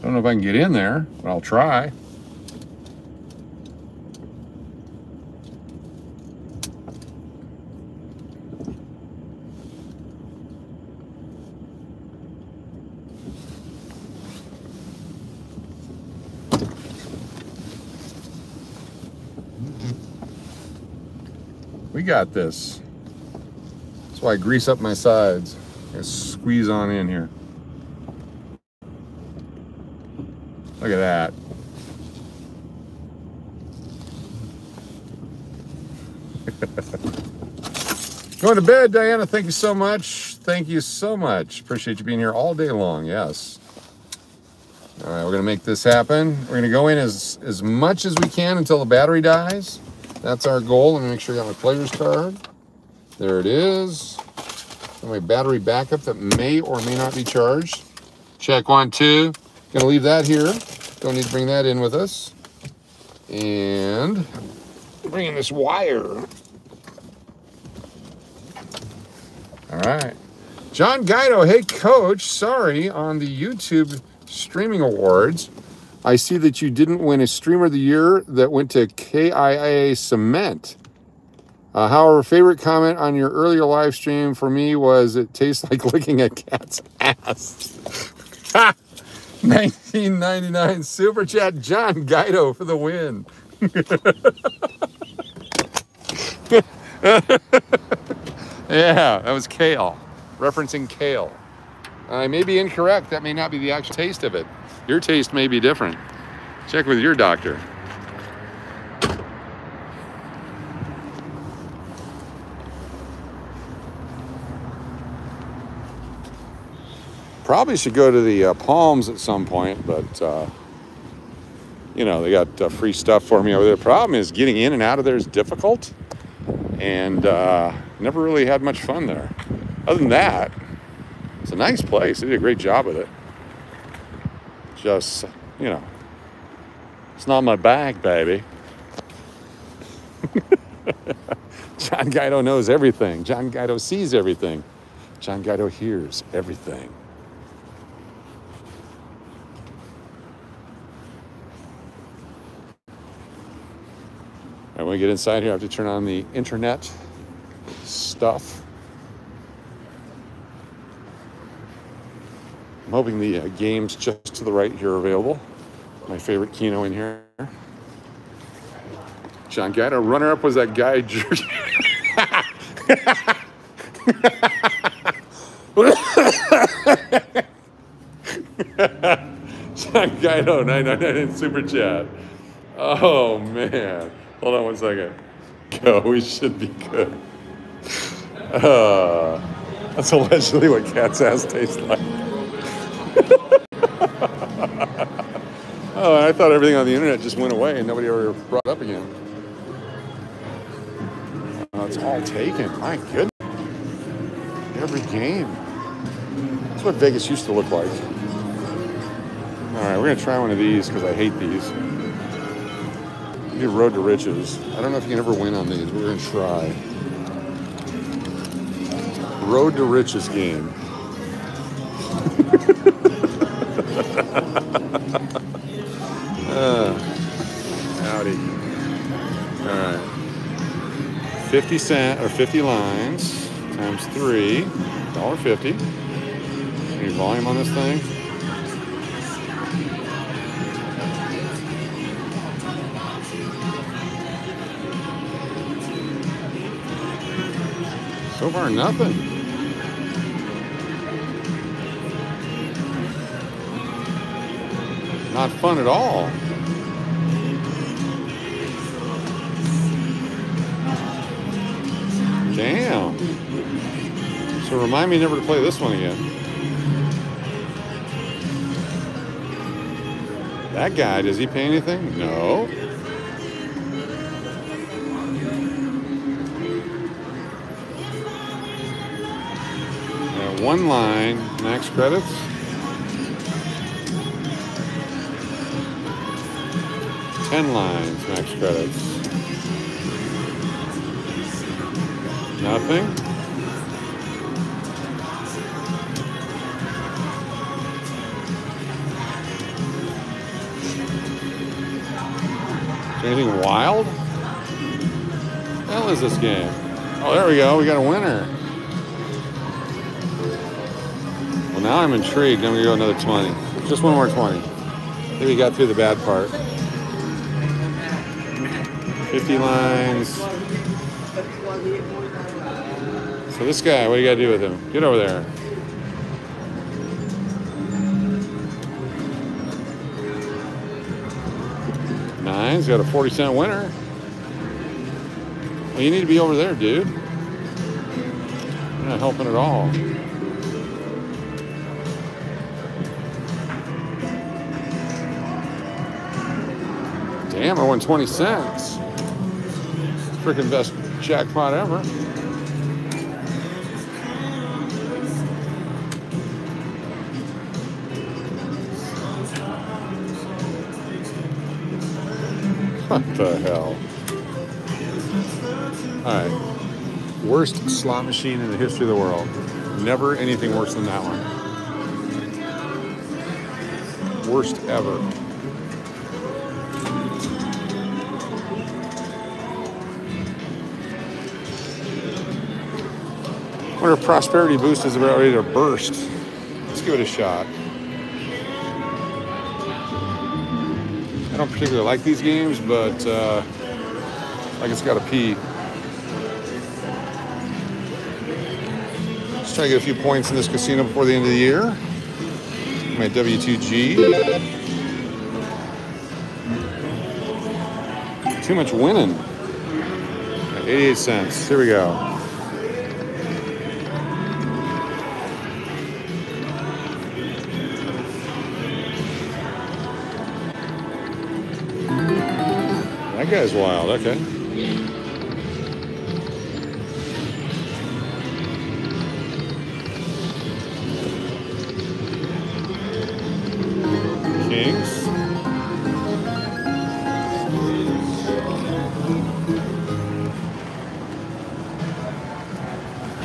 Don't know if I can get in there, but I'll try. We got this. That's why I grease up my sides and squeeze on in here. Look at that. Going to bed, Diana. Thank you so much. Thank you so much. Appreciate you being here all day long. Yes. All right, we're going to make this happen. We're going to go in as much as we can until the battery dies. That's our goal. Let me make sure I got my player's card. There it is. My battery backup that may or may not be charged. Check 1, 2. Going to leave that here. Don't need to bring that in with us. And bring in this wire. All right. John Guido, hey, coach. Sorry, on the YouTube Streaming Awards, I see that you didn't win a Streamer of the Year that went to KIA Cement. However, favorite comment on your earlier live stream for me was, it tastes like licking a cat's ass. 1999 Super Chat, John Guido for the win. Yeah, that was kale, referencing kale. I may be incorrect. That may not be the actual taste of it. Your taste may be different. Check with your doctor. Probably should go to the Palms at some point, but you know, they got free stuff for me over there. The problem is getting in and out of there is difficult, and never really had much fun there. Other than that, it's a nice place. They did a great job with it. Just, you know, it's not my bag, baby. John Guido knows everything. John Guido sees everything. John Guido hears everything. All right, when we get inside here, I have to turn on the internet stuff. I'm hoping the games just to the right here are available. My favorite Keno in here. John Guido, runner-up was that guy. John Guido, 999 in Super Chat. Oh, man. Hold on 1 second. Go, we should be good. That's allegedly what cat's ass tastes like. Oh, I thought everything on the internet just went away and nobody ever brought up again. Oh, it's all taken. My goodness. Every game. That's what Vegas used to look like. All right, we're going to try one of these because I hate these. We do Road to Riches. I don't know if you can ever win on these. We're going to try. Road to Riches game. Howdy. All right. 50 cent or 50 lines times 3, $1.50. Any volume on this thing? So far, nothing. Not fun at all. Damn. So remind me never to play this one again. That guy, does he pay anything? No. One line, max credits. Ten lines, max credits. Nothing. Is there anything wild? What the hell is this game? Oh, there we go. We got a winner. Well, now I'm intrigued. I'm going to go another 20. Just one more 20. I think we got through the bad part. 50 lines, So this guy, what do you got to do with him? Get over there. Nine's got a 40-cent winner. Well, you need to be over there, dude. You're not helping at all. Damn, I won 20 cents. Freaking best jackpot ever. What the hell? Alright. Worst slot machine in the history of the world. Never anything worse than that one. Worst ever. I wonder if Prosperity Boost is about ready to burst. Let's give it a shot. I don't particularly like these games, but I just gotta pee. Just trying to get a few points in this casino before the end of the year. My W2G. Too much winning. 88 cents. Here we go. That guy's wild, okay. Kings.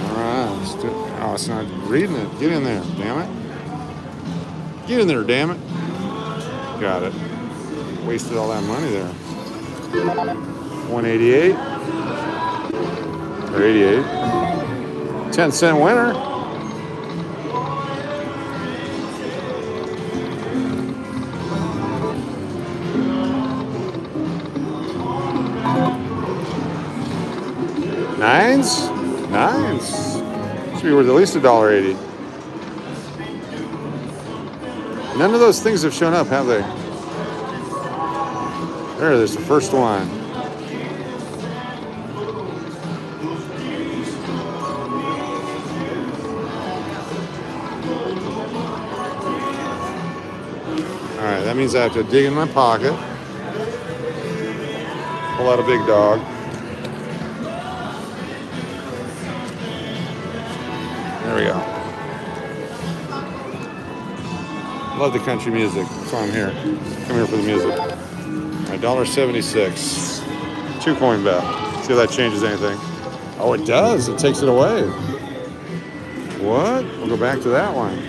Alright, let's do it. Oh, it's not reading it. Get in there, damn it. Get in there, damn it. Got it. Wasted all that money there. 188 or 88. 10-cent winner. Nines? Nines. Should be worth at least $1.80. None of those things have shown up, have they? There, there's the first one. All right, that means I have to dig in my pocket, pull out a big dog. There we go. Love the country music, that's why I'm here. Come here for the music. $1.76. Two coin bet. See if that changes anything. Oh, it does. It takes it away. What? We'll go back to that one.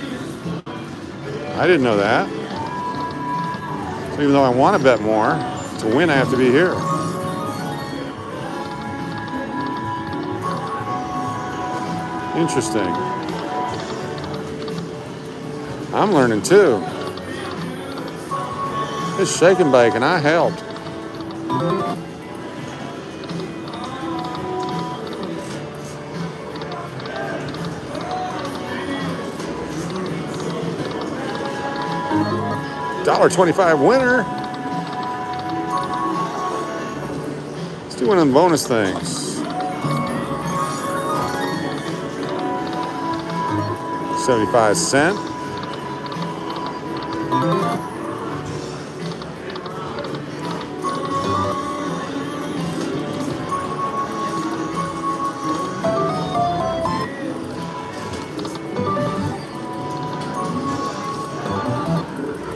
I didn't know that. So even though I want to bet more, to win I have to be here. Interesting. I'm learning too. It's shake and bake, and I helped. $1.25 winner. Let's do one of the bonus things. 75 cents.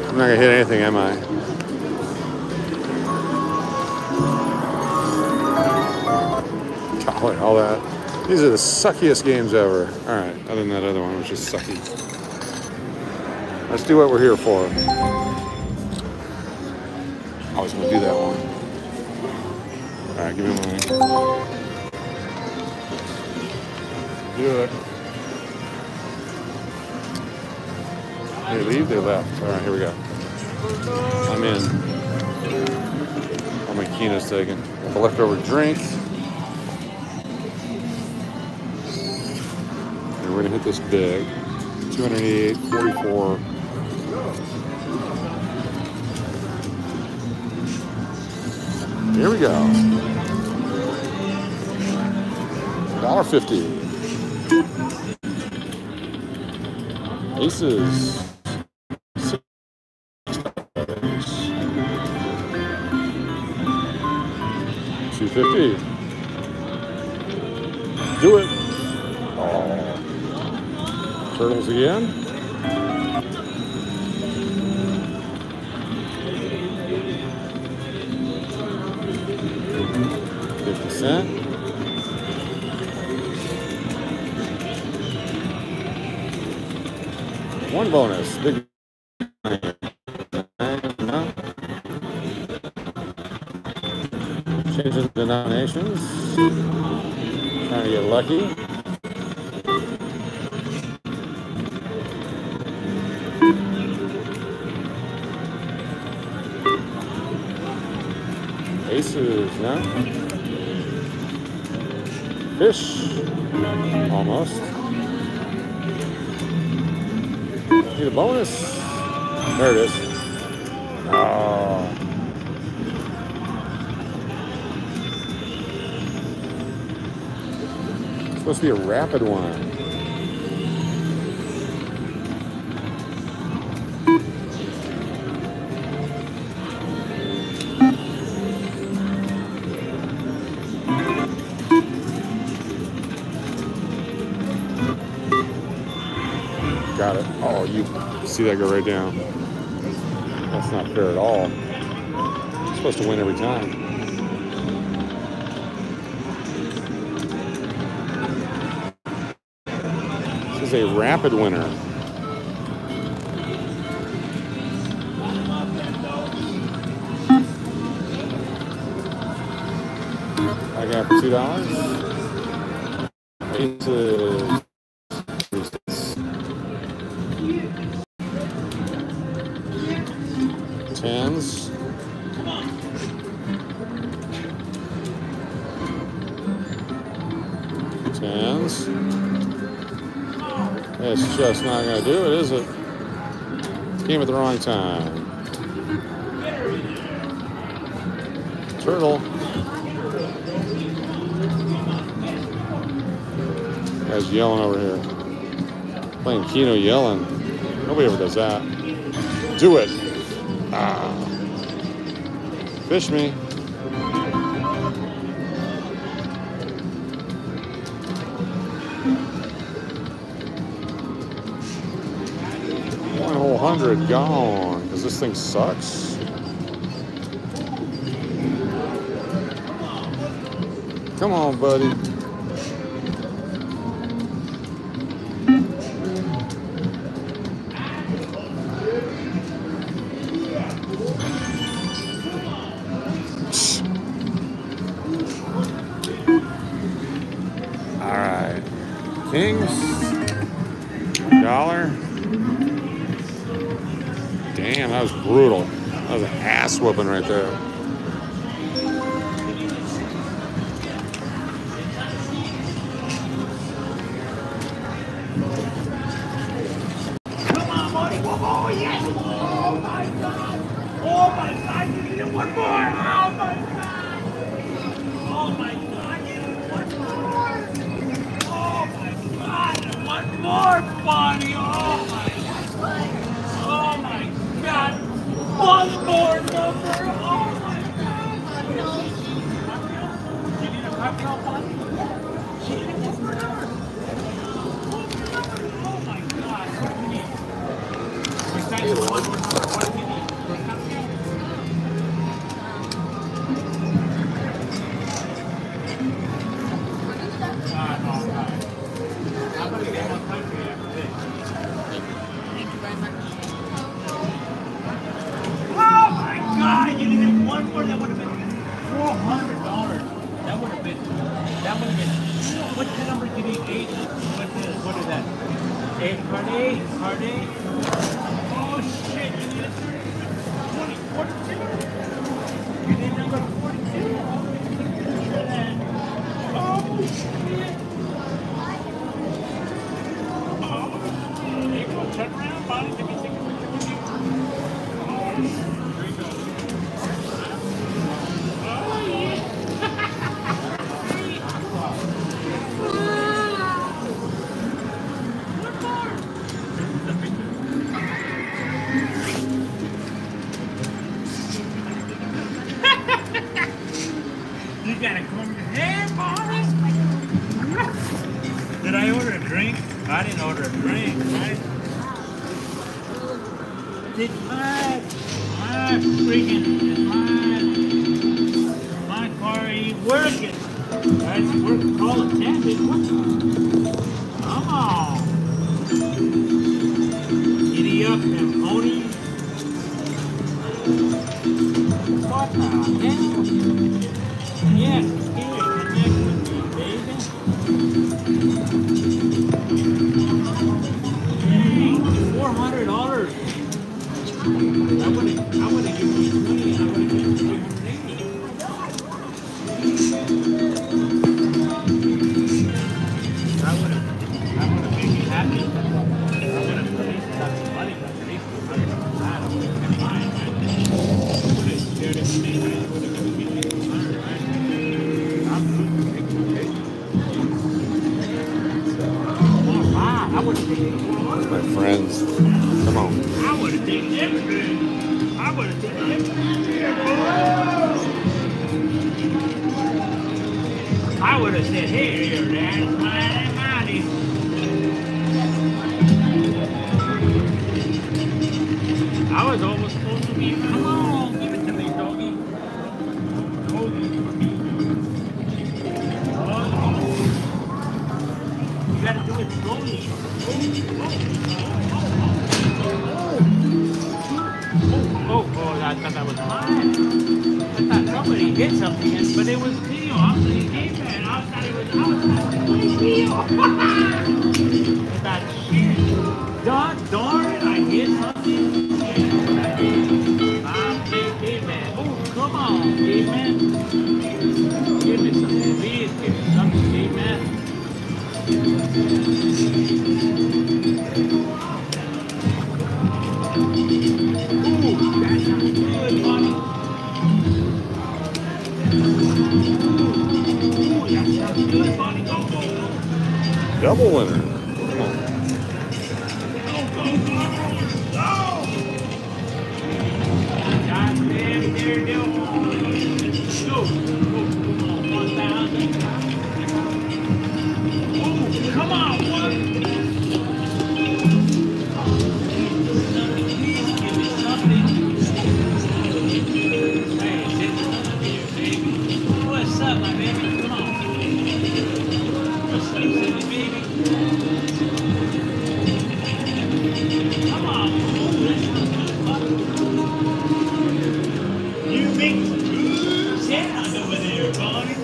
I'm not gonna hit anything, am I? God, all that. These are the suckiest games ever. All right, other than that other one, which is sucky. Let's do what we're here for. I was gonna do that one. All right, give me money. Do it. They leave, they left. All right, here we go. I'm in. All my Kino's taken. Got the leftover drink. We're gonna hit this big. 288, 44. Here we go. $1.50. Aces. $6. $2.50. Do it. Oh. Turtles again. $0.50. One bonus. Big. Changes denominations. Trying to get lucky. Aces, no? Fish. Almost. Need a bonus. There it is. Oh. Supposed to be a rapid one. Got it. Oh, you see that go right down. That's not fair at all. It's supposed to win every time. Is a rapid winner. I got $2. $10s. It's just not going to do it, is it? Came at the wrong time. Turtle. Guys yelling over here. Playing Keno yelling. Nobody ever does that. Do it. Ah. Fish me. Gone because this thing sucks. Come on, buddy. All right, Kings, $1. Damn, that was brutal. That was an ass whooping right there. Come on, buddy. One more. Yes. Oh, my God. Oh, my God. You need one more. Oh, my God. Oh, my God. You need one more. Oh, my God. One more, buddy. Oh, my God. Oh, my God. God, one more number. Oh my God! You need a cocktail party? She need a number. Oh my God! What do you need? What do you need? You gotta comb your hair, Boris. Did I order a drink? I didn't order a drink, right? Did my car ain't working. That's working all the time. Come on. Giddy up and pony. What the hell? Yes, here, connect with me, baby. Dang, $400. I would've given you money and I would've given you I would've made you happy. I would've at least got some money, but at least $200 I would've kept mine, right? I would've scared everything, I would've given you $200, right? I would've taken $400. My friends, come on. I would've taken everything. I would've taken everything. I would've said, hey, here, that's mighty. I was almost supposed to be, come on, give it to me, doggy. Doggy for me. Oh. You gotta do it slowly. Oh, I thought that was mine. I thought somebody did something, but it was Theo. I was in the game pad. I was like, Theo. I thought, shit. God darn it, I did something. Yes, I did. I'm big game man. Oh, come on, game man. Give me something. Please give me something, game man. Double winner. Come on. Come on, what? Please give me something. Hey, sit down here, baby. What's up, my baby? Come on. What's up, baby? Come on. You big stand over there, Bonnie.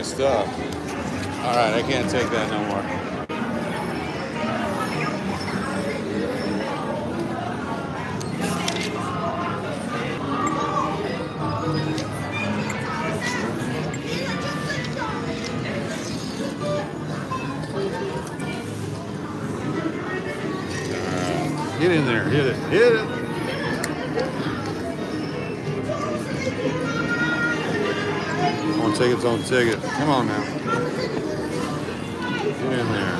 Stuff. All right, I can't take that no more. All right, get in there, hit it, hit it. Take its own ticket. Come on now. Get in there.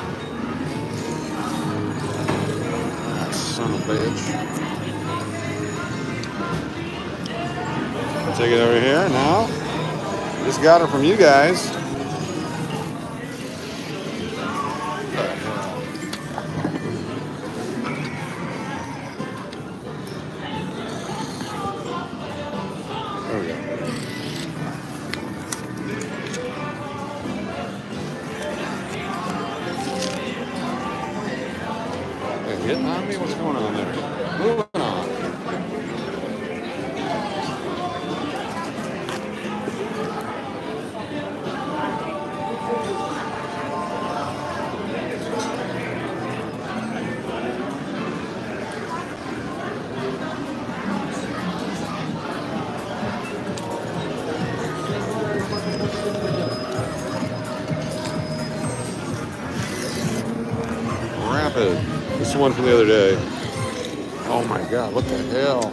Ah, son of a bitch. I'll take it over here now. Just got it from you guys. one from the other day. Oh my God, what the hell?